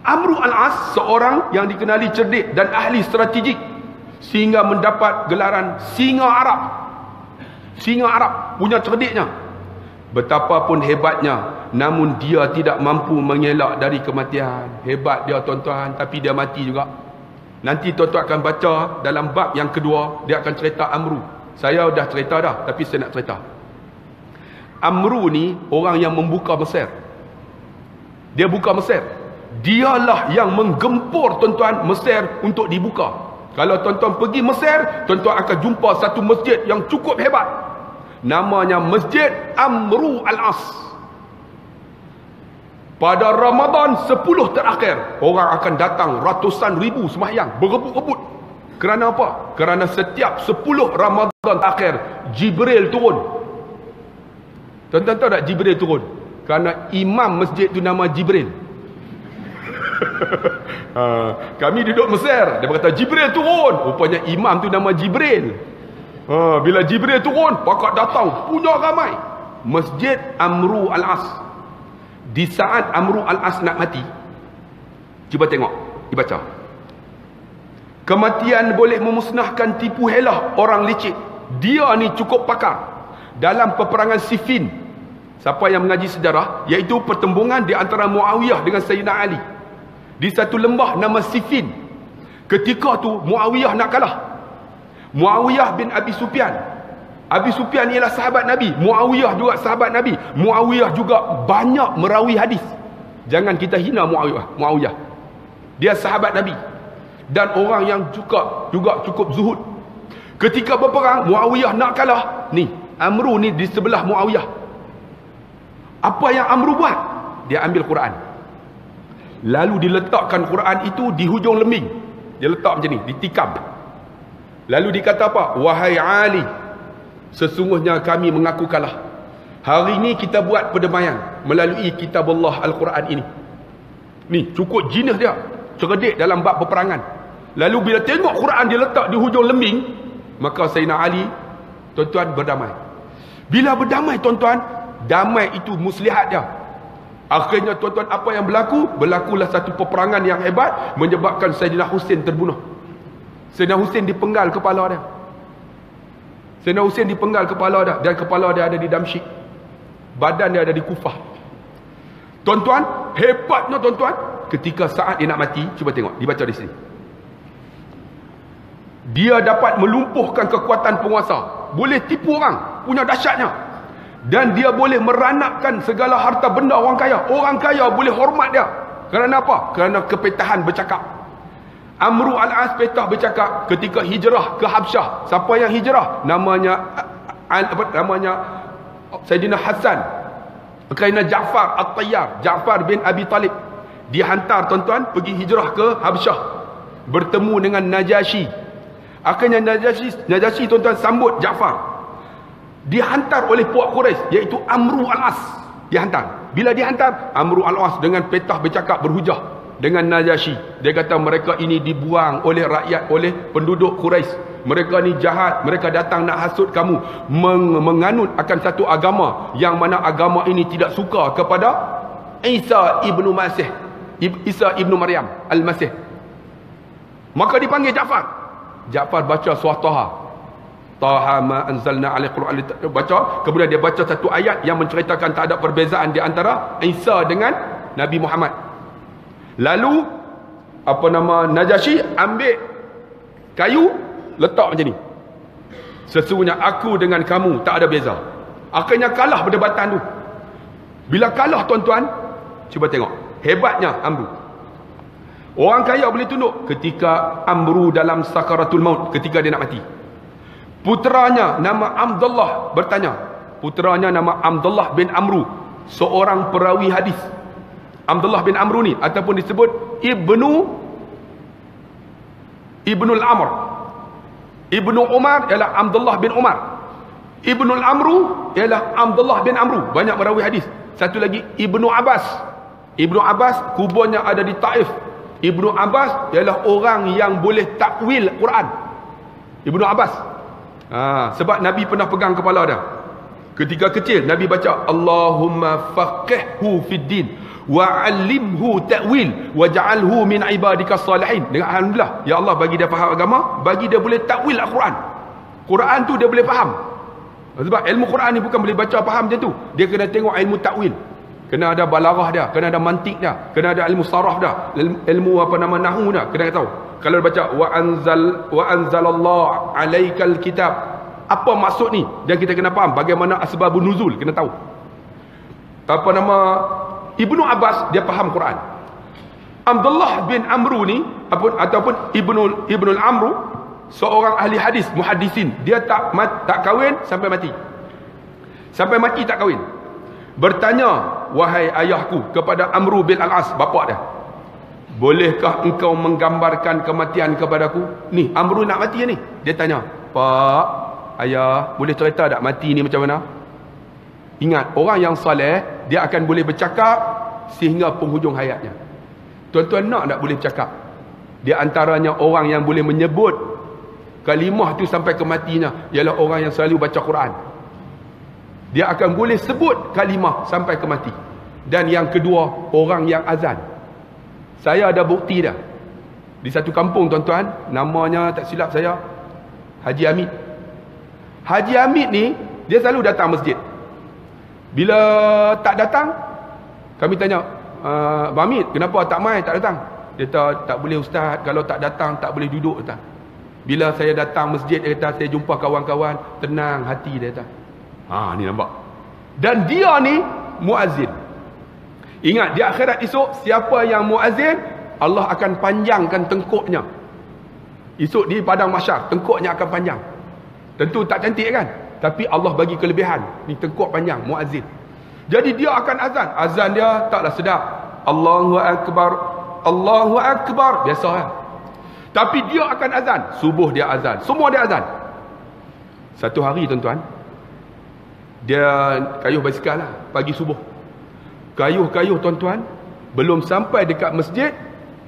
Amru al-As seorang yang dikenali cerdik dan ahli strategik sehingga mendapat gelaran Singa Arab. Singa Arab punya cerdiknya. Betapapun hebatnya, namun dia tidak mampu mengelak dari kematian. Hebat dia tuan-tuan, tapi dia mati juga. Nanti tuan-tuan akan baca dalam bab yang kedua, dia akan cerita Amru. Saya dah cerita dah, tapi saya nak cerita. Amru ni orang yang membuka Mesir. Dia buka Mesir. Dialah yang menggempur tuan-tuan Mesir untuk dibuka. Kalau tuan-tuan pergi Mesir, tuan-tuan akan jumpa satu masjid yang cukup hebat. Namanya Masjid Amru al-As. Pada Ramadan 10 terakhir, orang akan datang ratusan ribu sembahyang berebut-rebut. Kerana apa? Kerana setiap 10 Ramadan terakhir, Jibril turun. Tuan-tuan tahu tak Jibril turun? Kerana imam masjid tu nama Jibril. Kami duduk Mesir, dia berkata Jibril turun. Rupanya imam tu nama Jibril. Bila Jibril turun, pakat datang, punya ramai. Masjid Amru al-As. Di saat Amru al-As nak mati, cuba tengok, dibaca. Kematian boleh memusnahkan tipu helah orang licik. Dia ni cukup pakar. Dalam peperangan Siffin, siapa yang mengaji sejarah, iaitu pertembungan di antara Muawiyah dengan Sayyidina Ali di satu lembah nama Siffin. Ketika tu Muawiyah nak kalah. Muawiyah bin Abi Sufyan. Abi Sufyan ialah sahabat Nabi. Muawiyah juga sahabat Nabi. Muawiyah juga banyak merawi hadis. Jangan kita hina Muawiyah. Dia sahabat Nabi dan orang yang juga cukup zuhud. Ketika berperang, Muawiyah nak kalah. Ni Amru ni di sebelah Muawiyah. Apa yang Amru buat? Dia ambil Quran, lalu diletakkan Quran itu di hujung lembing. Dia letak macam ni, ditikam. Lalu dikata apa? Wahai Ali, Sesungguhnya kami mengaku kalah. Hari ini kita buat perdamaian melalui kitabullah Al-Quran ini. Ni cukup jenis dia, cerdik dalam bab peperangan. Lalu bila tengok Quran dia letak di hujung lembing, maka Sayyidina Ali, tuan-tuan, berdamai. Bila berdamai tuan-tuan, damai itu muslihat dia. Akhirnya tuan-tuan, apa yang berlaku? Berlakulah satu peperangan yang hebat menyebabkan Sayyidina Hussein terbunuh. Sayyidina Hussein dipenggal kepala dia. Sayyidina Hussein dipenggal kepala dia, dan kepala dia ada di Damsyik. Badan dia ada di Kufah. Tuan-tuan, hebatnya tuan-tuan, ketika saat dia nak mati, cuba tengok, dibaca di sini. Dia dapat melumpuhkan kekuatan penguasa, boleh tipu orang, punya dahsyatnya. Dan dia boleh meranakkan segala harta benda orang kaya. Orang kaya boleh hormat dia. Kerana apa? Kerana kepetahan bercakap. Amr al-As petah bercakap ketika hijrah ke Habsyah. Siapa yang hijrah? Namanya Sayyidina Hasan. Kerana Ja'far At-Tayyar, Ja'far bin Abi Talib. Dihantar tuan-tuan pergi hijrah ke Habsyah. Bertemu dengan Najashi. Akhirnya Najashi tuan-tuan sambut Ja'far. Dihantar oleh puak Quraisy, iaitu Amr al-As. Dihantar. Bila dihantar, Amr al-As dengan petah bercakap berhujah dengan Najashi. Dia kata mereka ini dibuang oleh rakyat, oleh penduduk Quraisy. Mereka ni jahat. Mereka datang nak hasut kamu. Menganut akan satu agama, yang mana agama ini tidak suka kepada Isa ibnu Maryam Al Masih. Maka dipanggil Ja'far. Ja'far baca surah Taha. Taha ma anzalna alal Quran. Baca, kemudian dia baca satu ayat yang menceritakan tak ada perbezaan di antara Isa dengan Nabi Muhammad. Lalu Najashi ambil kayu letak macam ni. Sesungguhnya aku dengan kamu tak ada beza. Akhirnya kalah perdebatan tu. Bila kalah tuan-tuan, cuba tengok hebatnya Amru. Orang kaya boleh tunduk ketika Amru dalam Sakaratul Maut, ketika dia nak mati. Puteranya nama Abdullah bertanya. Puteranya nama Abdullah bin Amr, seorang perawi hadis. Abdullah bin Amr ni ataupun disebut Ibnul Amr. Ibnu Umar ialah Abdullah bin Umar. Ibnul Amr ialah Abdullah bin Amr. Banyak perawi hadis. Satu lagi Ibnu Abbas. Ibnu Abbas kuburnya ada di Taif. Ibnu Abbas ialah orang yang boleh takwil Quran. Ibnu Abbas. Sebab Nabi pernah pegang kepala dia. Ketika kecil Nabi baca Allahumma faqihhu fid din wa 'allimhu ta'wil waj'alhu min ibadika salihin. Dengan alhamdulillah, ya Allah bagi dia faham agama, bagi dia boleh takwil Al-Quran. Quran tu dia boleh faham. Sebab ilmu Quran ni bukan boleh baca faham macam tu. Dia kena tengok ilmu takwil. Kena ada balaghah dia, kena ada mantik dia, kena ada ilmu sarah dia, ilmu nahwu dia, kena tahu. Kalau baca wa anzalallahu alaikal kitab, apa maksud ni? Dan kita kena faham bagaimana asbabun nuzul, kena tahu. Ibnu Abbas dia faham Quran. Abdullah bin Amru ni ataupun Ibnul Amru seorang ahli hadis, muhaddisin, dia tak kahwin sampai mati. Sampai mati tak kahwin. Bertanya, wahai ayahku, kepada Amr bin al-As, bapak dia, bolehkah engkau menggambarkan kematian kepadaku? Ni Amr nak mati ni. Dia tanya, pak, ayah, boleh cerita tak mati ni macam mana? Ingat, orang yang soleh dia akan boleh bercakap sehingga penghujung hayatnya. Tuan-tuan nak tak boleh bercakap? Dia antaranya orang yang boleh menyebut kalimah tu sampai ke matinya ialah orang yang selalu baca Quran. Dia akan boleh sebut kalimah sampai ke mati. Dan yang kedua, orang yang azan. Saya ada bukti dah. Di satu kampung tuan-tuan, namanya tak silap saya Haji Hamid. Haji Hamid ni dia selalu datang masjid. Bila tak datang, kami tanya, Abang Hamid, kenapa tak mai, tak datang? Dia kata, tak boleh ustaz, kalau tak datang tak boleh duduk ustaz. Bila saya datang masjid, dia kata, saya jumpa kawan-kawan, tenang hati dia kata. Ni nampak. Dan dia ni muazzin. Ingat, di akhirat esok siapa yang muazzin, Allah akan panjangkan tengkuknya. Esok di padang mahsyar, tengkuknya akan panjang. Tentu tak cantik kan? Tapi Allah bagi kelebihan. Ni tengkuk panjang muazzin. Jadi dia akan azan. Azan dia taklah sedap. Allahu akbar, Allahu akbar, biasalah. Tapi dia akan azan. Subuh dia azan, semua dia azan. Satu hari tuan-tuan, Dia kayuh basikal lah, pagi subuh. Kayuh-kayuh tuan-tuan, belum sampai dekat masjid,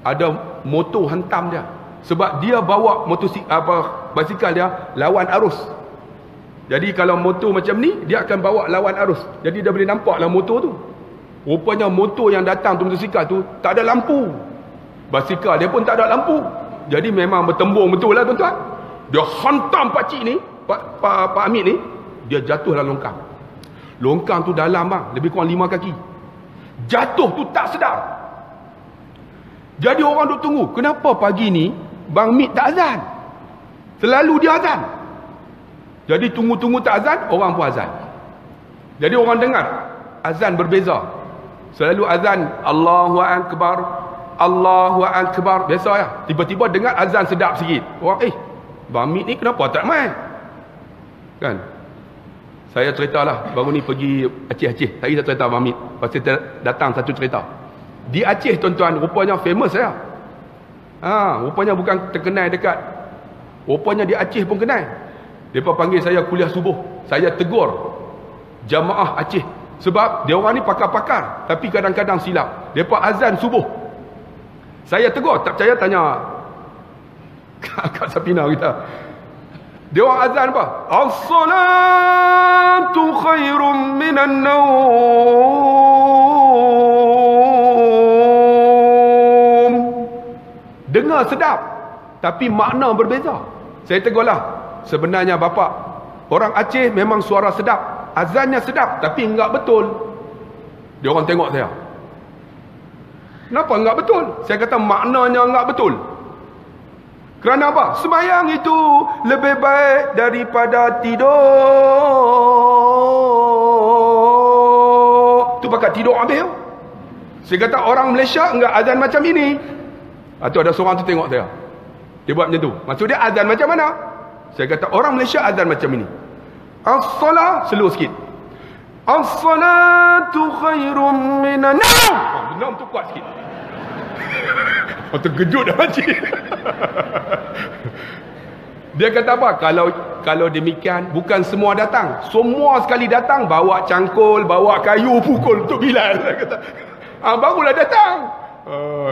ada motor hentam dia. Sebab dia bawa basikal dia lawan arus. Jadi kalau motor macam ni, dia akan bawa lawan arus. Jadi dia boleh nampaklah motor tu. Rupanya motor yang datang tu, motosikal tu, tak ada lampu. Basikal dia pun tak ada lampu. Jadi memang bertembung betul lah tuan-tuan. Dia hantam pakcik ni, Pak Amit ni, dia jatuh dalam longkang. Longkang tu dalam bang, lebih kurang 5 kaki. Jatuh tu tak sedar. Jadi orang duk tunggu, kenapa pagi ni Bang Mit tak azan? Selalu dia azan. Jadi tunggu-tunggu tak azan, orang pun azan. Jadi orang dengar azan berbeza. Selalu azan Allahu Akbar, Allahu Akbar, biasa ya. Tiba-tiba dengar azan sedap sikit, orang Bang Mit ni kenapa tak main? Kan? Saya cerita lah, baru ni pergi Aceh-Aceh, saya tak cerita Bang Mit, pasal datang satu cerita di Aceh tuan-tuan, rupanya famous ya. Rupanya bukan terkenal dekat, rupanya di Aceh pun kenal. Mereka panggil saya kuliah subuh. Saya tegur jamaah Aceh. Sebab dia orang ni pakar-pakar, tapi kadang-kadang silap. Mereka azan subuh. Saya tegur. Tak percaya tanya Kak Sapina kita. Dia orang azan apa? As-salatu khairum minan naum. Dengar sedap, tapi makna berbeza. Saya tegurlah. Sebenarnya bapak, orang Aceh memang suara sedap, azannya sedap, tapi enggak betul. Dia orang tengok saya, kenapa enggak betul? Saya kata maknanya enggak betul. Kerana apa? Sembahyang itu lebih baik daripada tidur. Tu pakai tidur habis. Saya kata orang Malaysia enggak azan macam ini. Atau ada seorang tu tengok saya, dia buat macam tu. Maksud dia azan macam mana? Saya kata orang Malaysia azan macam ini. As-salah slow sikit. As-salatu khairum minan naum. Naum tu kuat sikit. Oh, terkejut dah pakcik. Dia kata apa? Kalau demikian bukan semua datang. Semua sekali datang bawa cangkul, bawa kayu pukul untuk Bilal. Saya kata, barulah datang.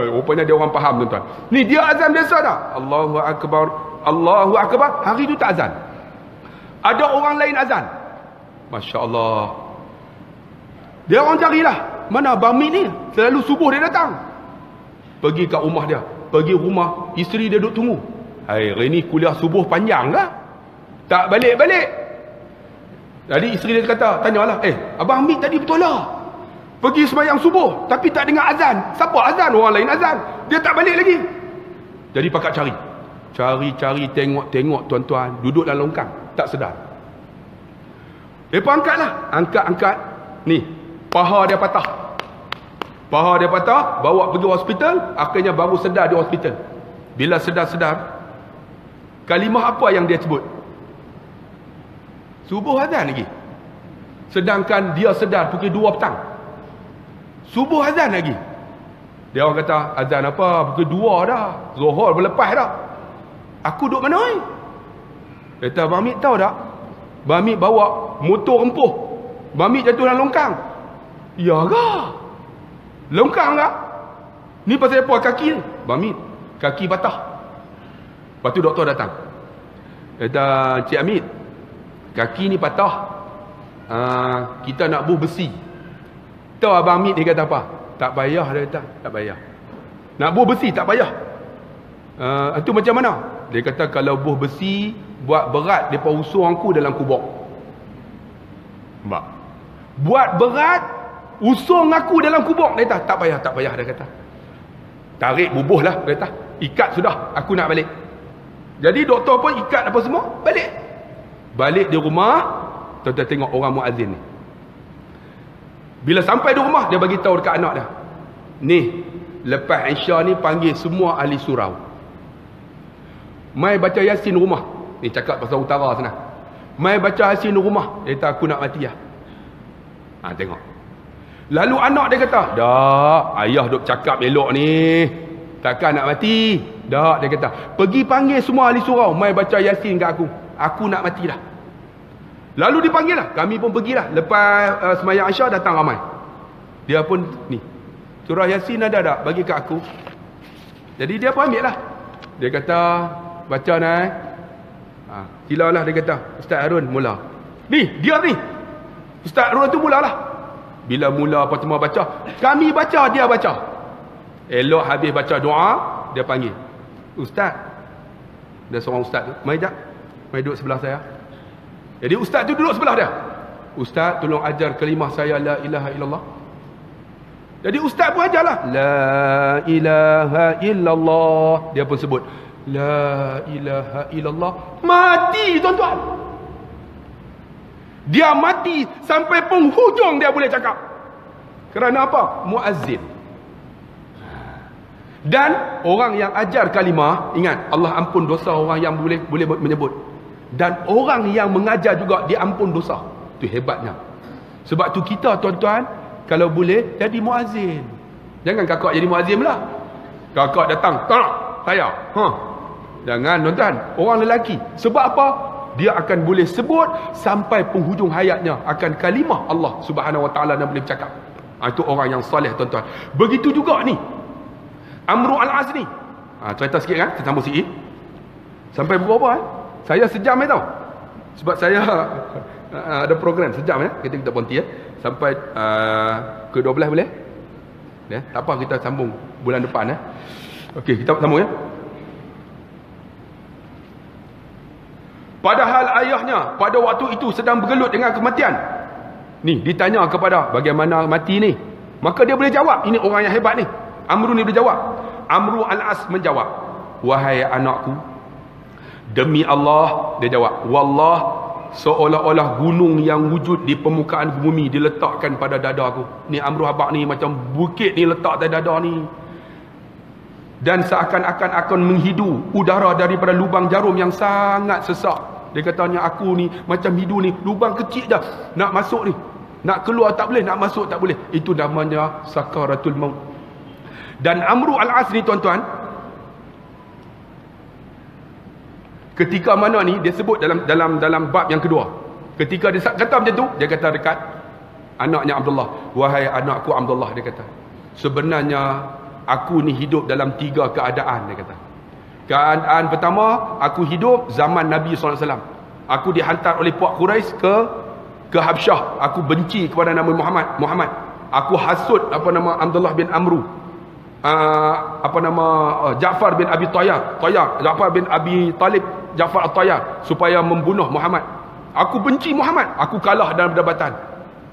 Rupanya dia orang faham tuan-tuan. Ni dia azan biasa dah. Allahu Akbar, Allahu Akbar. Hari itu tak azan, ada orang lain azan. Masya Allah. Dia orang carilah, mana Abang Mit ni? Selalu subuh dia datang. Pergi kat rumah dia, pergi rumah isteri dia duduk tunggu. Hari ni kuliah subuh panjang lah, tak balik-balik. Jadi isteri dia kata, tanyalah, Abang Mit tadi betul lah, pergi sembahyang subuh tapi tak dengar azan. Siapa azan? Orang lain azan. Dia tak balik lagi. Jadi pakat cari, tengok tuan-tuan, duduk dalam longkang, tak sedar. Mereka angkat ni, paha dia patah, bawa pergi hospital. Akhirnya baru sedar di hospital. Bila sedar, kalimah apa yang dia sebut? Subuh azan lagi. Sedangkan dia sedar pukul 2 petang. Subuh azan lagi. Dia orang kata, azan apa? Pukul 2 dah, Zuhur berlepas dah. Aku duduk mana ni? Kata Abang Mit, tahu tak? Abang Mit bawa motor rempuh. Abang Mit jatuh dalam longkang. Ya ke? Longkang tak? Ni pasal apa kaki ni? Abang Mit, kaki patah. Lepas tu doktor datang. Kata, Cik Amit, kaki ni patah. Kita nak buh besi. Tahu Abang Mit dia kata apa? Tak payah dia kata. Tak payah. Nak buh besi tak payah. Itu macam mana? Dia kata kalau buh besi buat berat depa usung aku dalam kubur. Nampak? Buat berat usung aku dalam kubur. Dia kata tak payah dia kata. Tarik bubuhlah dia kata. Ikat sudah, aku nak balik. Jadi doktor pun ikat apa semua, balik. Balik di rumah, tuan-tuan tengok orang muazzin ni. Bila sampai di rumah dia bagi tahu dekat anak dia. Ni, lepas Isya ni panggil semua ahli surau. Mai baca Yasin rumah. Ni cakap pasal utara sana. Mai baca Yasin rumah. Dia kata aku nak mati lah. Tengok. Lalu anak dia kata, dak, ayah duk cakap elok ni, takkan nak mati. Dak, dia kata. Pergi panggil semua ahli surau. Mai baca Yasin kat aku. Aku nak mati dah. Lalu dipanggil lah. Kami pun pergilah. Lepas sembahyang Aisyah datang ramai. Dia pun ni. Surah Yasin ada tak? Bagi kat aku. Jadi dia pun ambil lah. Dia kata, baca nak. Sila lah dia kata. Ustaz Harun mula. Ni, dia ni. Ustaz Harun tu mula lah. Bila mula apa semua baca. Kami baca, dia baca. Elok habis baca doa, dia panggil. Ustaz. Ada seorang ustaz tu. Mari tak? Mari duduk sebelah saya. Jadi ustaz tu duduk sebelah dia. Ustaz tolong ajar kalimah saya la ilaha illallah. Jadi ustaz pun ajarlah la ilaha illallah. Dia pun sebut la ilaha illallah. Mati tuan-tuan. Dia mati sampai penghujung dia boleh cakap. Kerana apa? Muazzin. Dan orang yang ajar kalimah, ingat Allah ampun dosa orang yang boleh menyebut. Dan orang yang mengajar juga diampun dosa. Itu hebatnya. Sebab tu kita tuan-tuan, kalau boleh jadi muazzin. Jangan kakak jadi muazzin pula. Kakak datang, tak saya. Jangan tuan-tuan, orang lelaki. Sebab apa? Dia akan boleh sebut sampai penghujung hayatnya akan kalimah Allah Subhanahu Wa Taala yang boleh bercakap. Itu orang yang soleh tuan-tuan. Begitu juga ni. Amr al-As ni. Cerita sikit kan, kita sambung sikit. Sampai berapa Saya sejam tau. Sebab saya ada program sejam kita berhenti sampai ke 12 boleh? Ya, tak apa kita sambung bulan depan Okey, kita sambung Padahal ayahnya pada waktu itu sedang bergelut dengan kematian. Ni ditanya kepada bagaimana mati ni? Maka dia boleh jawab. Ini orang yang hebat ni. Amru ni boleh jawab. Amr al-As menjawab, "Wahai anakku, demi Allah," dia jawab, "Wallah, seolah-olah gunung yang wujud di permukaan bumi diletakkan pada dada aku." Ni Amr Habak ni macam bukit ni letak pada dada ni. "Dan seakan-akan akan menghidu udara daripada lubang jarum yang sangat sesak." Dia katanya, "Aku ni macam hidu ni, lubang kecil dah. Nak masuk ni, nak keluar tak boleh, nak masuk tak boleh." Itu namanya Sakaratul Maut. Dan Amr al-As ni tuan-tuan, ketika mana ni dia sebut dalam bab yang kedua. Ketika dia kata macam tu, dia kata dekat anaknya Abdullah, "Wahai anakku Abdullah," dia kata, "sebenarnya aku ni hidup dalam tiga keadaan," dia kata. "Keadaan pertama, aku hidup zaman Nabi SAW. Aku dihantar oleh puak Quraisy ke Habsyah. Aku benci kepada nama Muhammad. Aku hasut Abdullah bin Amr. Ja'far bin Abi Tayyar, Ja'far bin Abi Talib, Ja'far At-Tayyar, supaya membunuh Muhammad. Aku benci Muhammad. Aku kalah dalam perdebatan."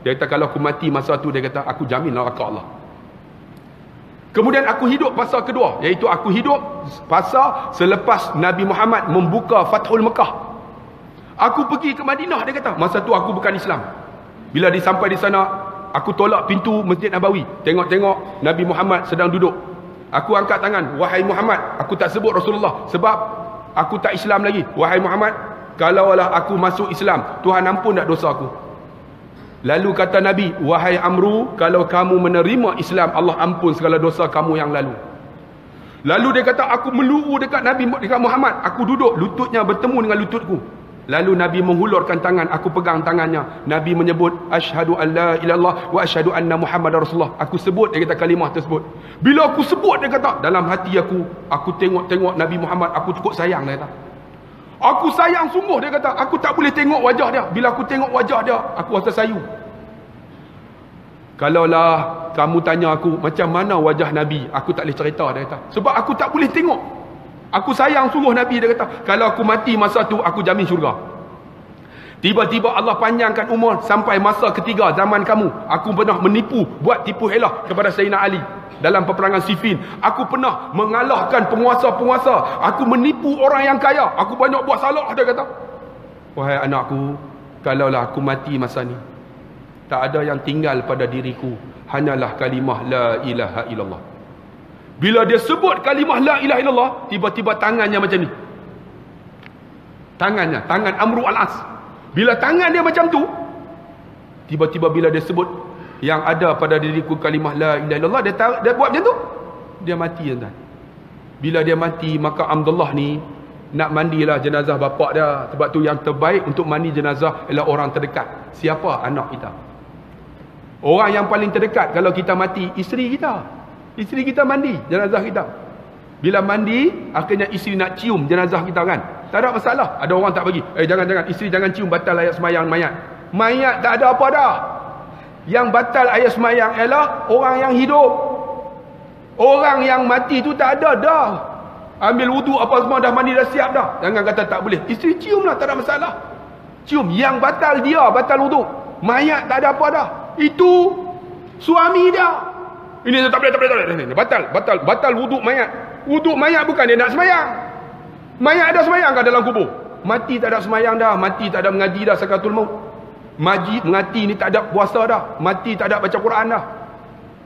Dia kata, "Kalau aku mati masa tu," dia kata, "aku jamin neraka Allah." Kemudian aku hidup pasal kedua, iaitu aku hidup pasal selepas Nabi Muhammad membuka Fathul Mekah. Aku pergi ke Madinah, dia kata. Masa tu aku bukan Islam. Bila disampai di sana, aku tolak pintu Masjid Nabawi. Tengok-tengok Nabi Muhammad sedang duduk. Aku angkat tangan, "Wahai Muhammad," aku tak sebut Rasulullah sebab aku tak Islam lagi. "Wahai Muhammad, kalaulah aku masuk Islam, Tuhan ampun tak dosa aku." Lalu kata Nabi, "Wahai Amru, kalau kamu menerima Islam, Allah ampun segala dosa kamu yang lalu." Lalu dia kata, aku meluu dekat Muhammad. Aku duduk, lututnya bertemu dengan lututku. Lalu Nabi menghulurkan tangan, aku pegang tangannya. Nabi menyebut, "Asyhadu an la ilaha illallah wa asyhadu anna Muhammadar Rasulullah." Aku sebut, dia kata, kalimah tersebut. Bila aku sebut, dia kata, dalam hati aku tengok-tengok Nabi Muhammad, aku cukup sayang, dia kata. Aku sayang sungguh, dia kata. Aku tak boleh tengok wajah dia. Bila aku tengok wajah dia, aku rasa sayu. "Kalaulah kamu tanya aku macam mana wajah Nabi, aku tak boleh cerita," dia kata. "Sebab aku tak boleh tengok. Aku sayang sungguh Nabi," dia kata. "Kalau aku mati masa tu, aku jamin syurga." Tiba-tiba Allah panjangkan umur sampai masa ketiga zaman kamu. Aku pernah menipu, buat tipu helah kepada Sayyidina Ali dalam peperangan Siffin. Aku pernah mengalahkan penguasa-penguasa. Aku menipu orang yang kaya. Aku banyak buat salah, dia kata. "Wahai anakku, kalaulah aku mati masa ni, tak ada yang tinggal pada diriku, hanyalah kalimah la ilaha illallah." Bila dia sebut kalimah la ilaha illallah, tiba-tiba tangannya macam ni. Tangannya, tangan Amr al-As. Bila tangan dia macam tu, tiba-tiba bila dia sebut, "Yang ada pada diriku kalimah la ilaha illallah," dia buat macam tu. Dia mati, tuan-tuan. Bila dia mati, maka Abdullah ni nak mandilah jenazah bapak dia. Sebab tu yang terbaik untuk mandi jenazah ialah orang terdekat. Siapa? Anak kita. Orang yang paling terdekat kalau kita mati, isteri kita. Isteri kita mandi jenazah kita. Bila mandi, akhirnya isteri nak cium jenazah kita kan. Tak ada masalah. Ada orang tak bagi. Jangan-jangan. Isteri jangan cium, batal layak semayang mayat. Mayat tak ada apa dah. Yang batal layak semayang ialah orang yang hidup. Orang yang mati tu tak ada dah. Ambil wuduk apa semua, dah mandi dah siap dah. Jangan kata tak boleh. Isteri cium lah, tak ada masalah. Cium. Yang batal dia, batal wuduk. Mayat tak ada apa dah. Itu suami dia. Ini tak boleh. Batal wuduk mayat. Wuduk mayat bukan dia nak semayang. Mayat ada semayang ke dalam kubur? Mati tak ada semayang dah. Mati tak ada mengaji dah sakaratul maut. Mati ni tak ada puasa dah. Mati tak ada baca Quran dah.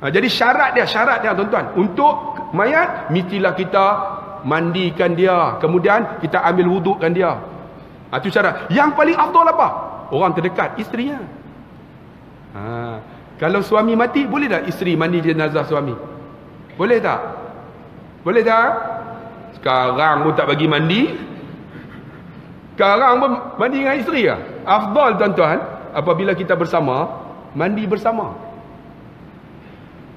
Jadi syarat dia tuan-tuan. Untuk mayat, mestilah kita mandikan dia, kemudian kita ambil wudukkan dia. Itu syarat. Yang paling afdal apa? Orang terdekat, isterinya. Kalau suami mati, boleh tak isteri mandi jenazah suami? Boleh tak? Boleh tak? Sekarang pun tak bagi mandi. Sekarang pun mandi dengan isteri lah. Afdal tuan-tuan, apabila kita bersama, mandi bersama.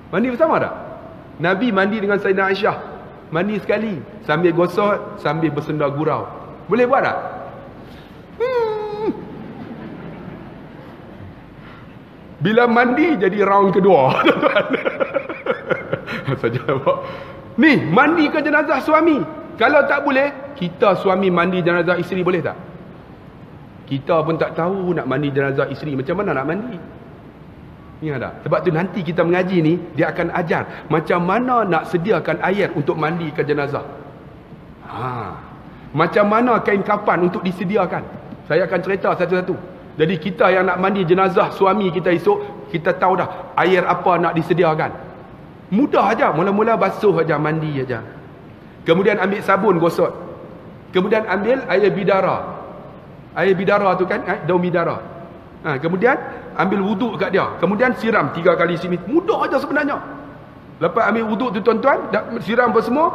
Mandi bersama tak? Nabi mandi dengan Sayyidina Aisyah. Mandi sekali, sambil gosok, sambil bersendar gurau. Boleh buat tak? Bila mandi jadi round kedua. Ni mandi ke jenazah suami? Kalau tak boleh, kita suami mandi jenazah isteri boleh tak? Kita pun tak tahu nak mandi jenazah isteri macam mana nak mandi. Ya tak? Sebab tu nanti kita mengaji ni, dia akan ajar macam mana nak sediakan air untuk mandi ke jenazah. Macam mana kain kafan untuk disediakan. Saya akan cerita satu-satu. Jadi kita yang nak mandi jenazah suami kita esok, kita tahu dah air apa nak disediakan. Mudah aja, mula-mula basuh aja, mandi aja. Kemudian ambil sabun gosok. Kemudian ambil air bidara. Air bidara tu kan, daun bidara. Kemudian ambil wuduk kat dia, kemudian siram 3 kali sini. Mudah aja sebenarnya. Lepas ambil wuduk tu tuan-tuan, dah siram apa semua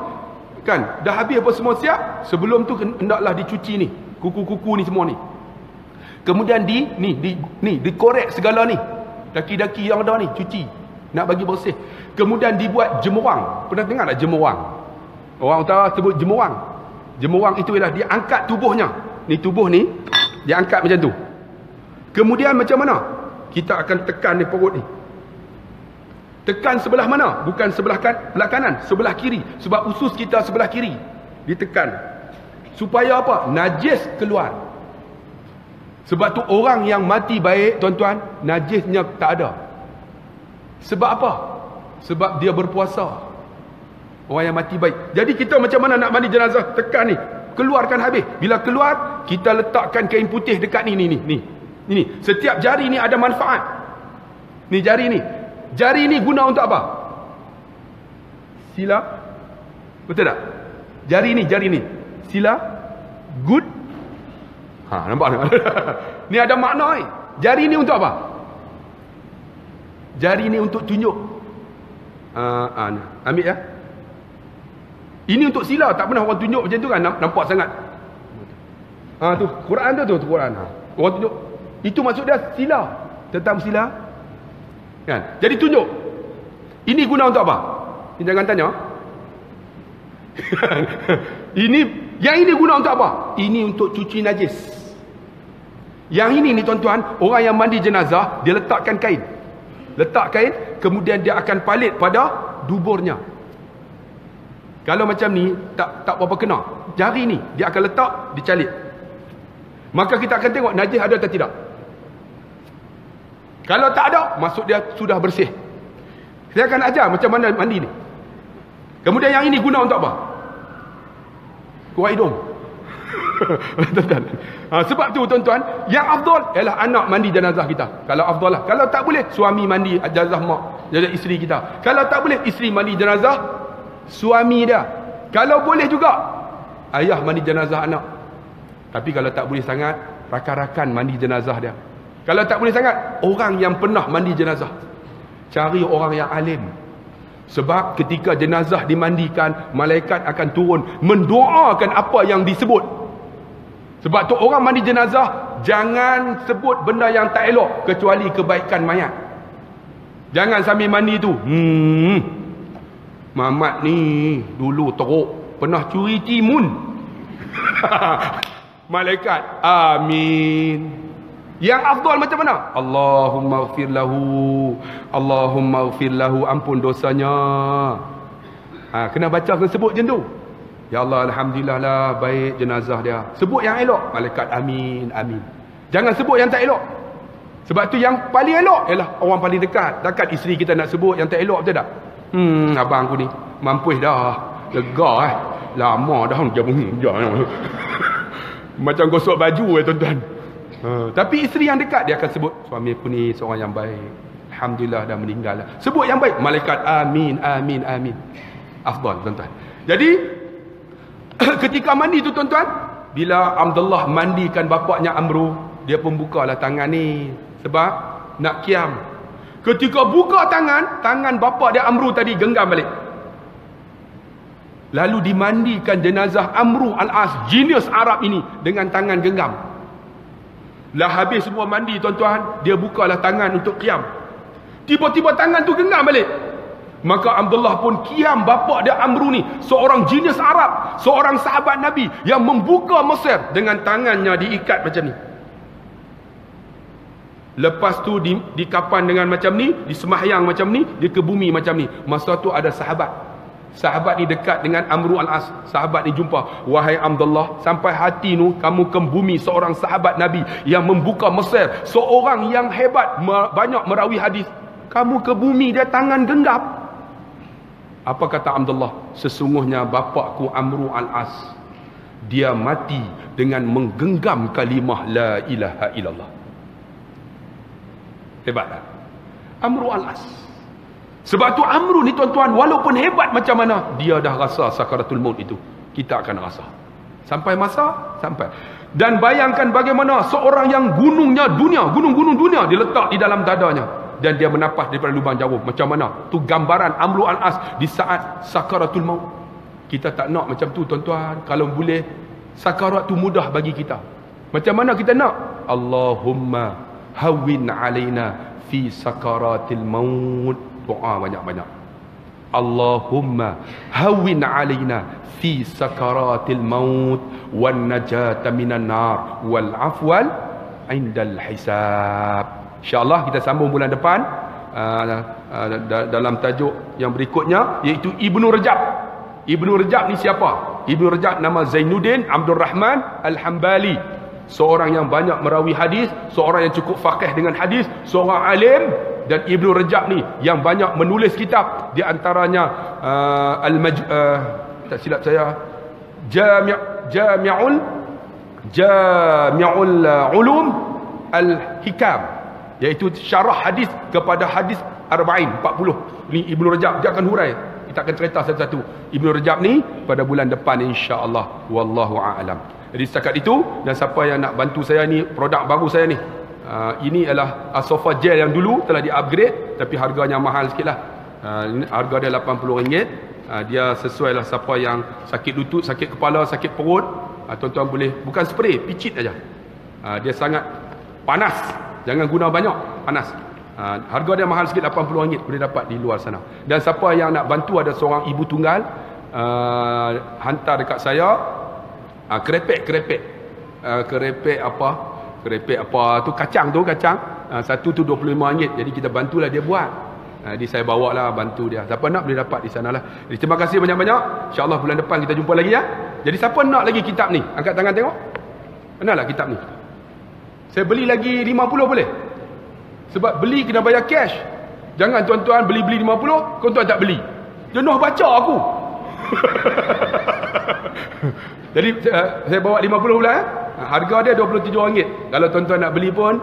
kan, dah habis apa semua siap. Sebelum tu hendaklah dicuci ni, kuku-kuku ni semua ni. Kemudian dikorek segala ni, daki-daki yang ada ni, cuci, nak bagi bersih. Kemudian dibuat jemuang. Pernah dengar tak jemuang? Orang utara sebut jemuang. Jemuang itu ialah diangkat tubuhnya. Ni tubuh ni diangkat macam tu. Kemudian macam mana? Kita akan tekan di perut ni. Tekan sebelah mana? Bukan sebelah kanan, sebelah kiri. Sebab usus kita sebelah kiri. Ditekan. Supaya apa? Najis keluar. Sebab tu orang yang mati baik, tuan-tuan, najisnya tak ada. Sebab apa? Sebab dia berpuasa. Orang yang mati baik. Jadi kita macam mana nak mandi jenazah? Tekan ni. Keluarkan habis. Bila keluar, kita letakkan kain putih dekat ni. Ini setiap jari ni ada manfaat. Ni jari ni. Jari ni guna untuk apa? Sila. Betul tak? Jari ni. Sila good. Nampak tak? Ni ada makna ni. Jari ni untuk apa? Jari ni untuk tunjuk. Ambil ya. Ini untuk sila, tak pernah orang tunjuk macam tu kan, nampak sangat. Tu Quran tu Quran. Orang tunjuk. Itu maksud dia sila. Tentang sila. Kan? Jadi tunjuk. Ini guna untuk apa? Ini jangan tanya. Yang ini guna untuk apa? Ini untuk cuci najis. Yang ini ni tuan-tuan, orang yang mandi jenazah, dia letakkan kain. Kemudian dia akan palit pada duburnya. Kalau macam ni, tak apa-apa kena. Jari ni, dia akan letak, dicalit. Maka kita akan tengok najis ada atau tidak. Kalau tak ada, maksud dia sudah bersih. Saya akan ajar macam mana mandi ni. Kemudian yang ini guna untuk apa? Keluar hidung. Sebab tu tuan-tuan, yang afdal ialah anak mandi jenazah kita. Kalau afdal lah. Kalau tak boleh, suami mandi jenazah mak, jenazah isteri kita. Kalau tak boleh, isteri mandi jenazah suami dia. Kalau boleh juga, ayah mandi jenazah anak. Tapi kalau tak boleh sangat, rakan-rakan mandi jenazah dia. Kalau tak boleh sangat, orang yang pernah mandi jenazah. Cari orang yang alim. Sebab ketika jenazah dimandikan, malaikat akan turun mendoakan apa yang disebut. Sebab tu orang mandi jenazah, jangan sebut benda yang tak elok kecuali kebaikan mayat. Jangan sambil mandi tu, Mamat ni dulu teruk, pernah curi timun. Malaikat, amin. Yang afdal macam mana? Allahumma ghafir lahu, ampun dosanya. Kena baca, kena sebut macam tu. Ya Allah, alhamdulillah lah, baik jenazah dia. Sebut yang elok. Malaikat, amin, amin. Jangan sebut yang tak elok. Sebab tu yang paling elok ialah orang paling dekat. Dekat isteri kita nak sebut yang tak elok, betul tak? Abang aku ni mampus dah. Lega eh. Lama dah macam gosok baju eh tuan-tuan. Tapi isteri yang dekat, dia akan sebut, suami aku ni seorang yang baik, alhamdulillah dah meninggal lah. Sebut yang baik. Malaikat, amin, amin, amin. Afdal, tuan-tuan. Jadi ketika mandi tu tuan-tuan, bila Abdullah mandikan bapaknya Amru, dia pun bukalah tangan ni, sebab nak kiam. Ketika buka tangan, tangan bapak dia Amru tadi genggam balik. Lalu dimandikan jenazah Amr al-As, genius Arab ini, dengan tangan genggam. Lah habis semua mandi tuan-tuan, dia bukalah tangan untuk qiyam. Tiba-tiba tangan tu genggam balik. Maka Abdullah pun qiyam bapak dia Amru ni, seorang jenius Arab, seorang sahabat Nabi yang membuka Mesir dengan tangannya diikat macam ni. Lepas tu dikapan dengan macam ni, disembahyang macam ni, dikebumi macam ni. Masa tu ada sahabat. Sahabat ni dekat dengan Amr al-As. Sahabat ni jumpa, wahai Abdullah, sampai hati nu kamu kembumi seorang sahabat Nabi yang membuka Mesir, seorang yang hebat, banyak merawi hadis. Kamu kembumi dia tangan genggam. Apa kata Abdullah? Sesungguhnya bapakku Amr al-As, dia mati dengan menggenggam kalimah la ilaha illallah. Hebat tak? Amr al-As. Sebab tu Amrun ni tuan-tuan, walaupun hebat macam mana, dia dah rasa sakaratul maut itu. Kita akan rasa sampai masa sampai. Dan bayangkan bagaimana seorang yang gunungnya dunia, gunung-gunung dunia diletak di dalam dadanya, dan dia bernapas daripada lubang jarum. Macam mana? Tu gambaran Amr al-As di saat sakaratul maut. Kita tak nak macam tu tuan-tuan. Kalau boleh, sakarat tu mudah bagi kita. Macam mana kita nak? Allahumma hawwin alaina fi sakaratil maut. Doa banyak-banyak. Allahumma hawwin alaina fi sakaratil maut wan najata minan nar wal afwal indal hisab. InsyaAllah kita sambung bulan depan dalam tajuk yang berikutnya, iaitu Ibnu Rajab. Ibnu Rajab ni siapa? Ibnu Rajab nama Zainuddin Abdul Rahman Alhambali. Seorang yang banyak merawi hadis, seorang yang cukup faqih dengan hadis, seorang alim. Dan Ibnu Rajab ni yang banyak menulis kitab, di antaranya tak silap saya, Jami'ul Ulum Al-Hikam, iaitu syarah hadis kepada hadis arba'in 40. Ni Ibnu Rajab, dia akan hurai. Kita akan cerita satu-satu Ibnu Rajab ni pada bulan depan insya-Allah, wallahu a'lam. Jadi setakat itu, dan siapa yang nak bantu saya ni, produk baru saya ni, ini ialah Asofa gel yang dulu telah di-upgrade, tapi harganya mahal sikit lah. Harga dia RM80. Dia sesuai lah siapa yang sakit lutut, sakit kepala, sakit perut. Tuan-tuan boleh, bukan spray, picit aja. Dia sangat panas, jangan guna banyak, panas. Harga dia mahal sikit, RM80, boleh dapat di luar sana. Dan siapa yang nak bantu, ada seorang ibu tunggal hantar dekat saya kerepek apa tu, kacang, satu tu RM25. Jadi kita bantulah dia buat. Jadi saya bawa lah, bantu dia. Siapa nak boleh dapat di sana lah. Jadi terima kasih banyak-banyak. InsyaAllah bulan depan kita jumpa lagi ya. Jadi siapa nak lagi kitab ni? Angkat tangan tengok. Manalah kitab ni? Saya beli lagi 50 boleh? Sebab beli kena bayar cash. Jangan tuan-tuan beli-beli 50, tuan-tuan tak beli. Jenuh baca aku. Jadi saya bawa 50 bulan. Harga dia RM27. Kalau tuan-tuan nak beli pun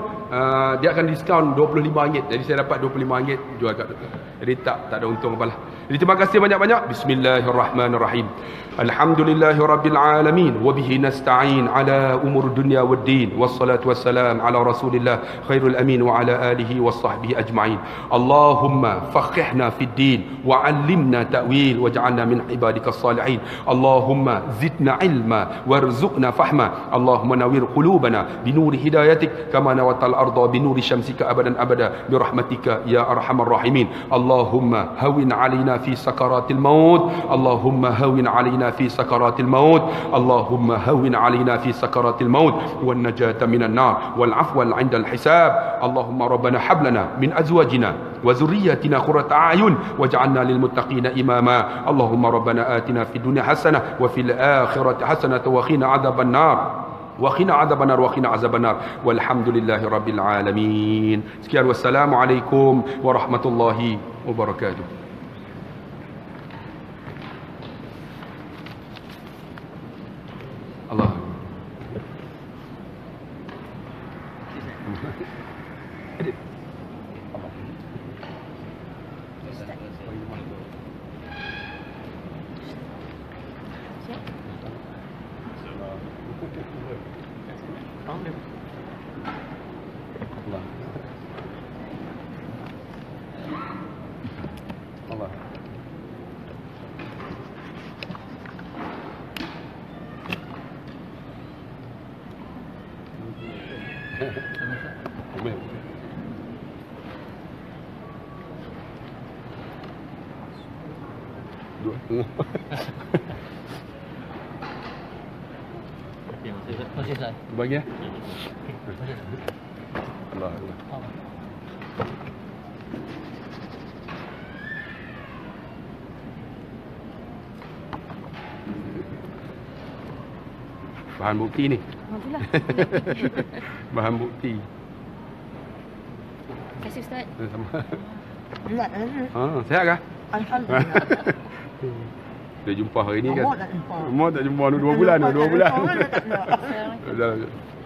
dia akan diskaun RM25. Jadi saya dapat RM25 jual kat tu. Jadi tak ada untung apalah. Jadi terima kasih banyak-banyak. Bismillahirrahmanirrahim. Alhamdulillahirabbil alamin wa bihi nasta'in ala umur dunya waddin wassalatu wassalam ala rasulillah khairul amin wa ala alihi washabbihi ajmain. Allahumma faqihna fid din wa 'allimna ta'wil waj'alna min ibadikas salihin. Allahumma zidna ilma warzuqna fahma. Allahumma nawwir qulubana binur hidayatik kama nawatal arda binur syamsika abadan abada bi rahmatika ya arhamar rahimin. Allahumma hawin 'alaina fi sakaratil maut. Allahumma hawin 'alaina في سكرات الموت اللهم هون علينا في سكرات الموت والنجاة من النار والعفو عند الحساب اللهم ربنا هب لنا من أزواجنا وذرياتنا قرة أعين واجعلنا للمتقين إماما اللهم ربنا آتنا في الدنيا حسنة وفي الآخرة حسنة وقنا عذاب النار وقنا عذاب النار وقنا عذاب النار والحمد لله رب العالمين سكير والسلام عليكم ورحمة الله وبركاته. Allah. Bagi ya. Allah Allah. Bahan bukti ni. Bahan bukti. Terima kasih Ustaz. Sama. Sihat kah? Alhamdulillah. Dia jumpa hari ni kan. Umar tak jumpa. 2 bulan dah.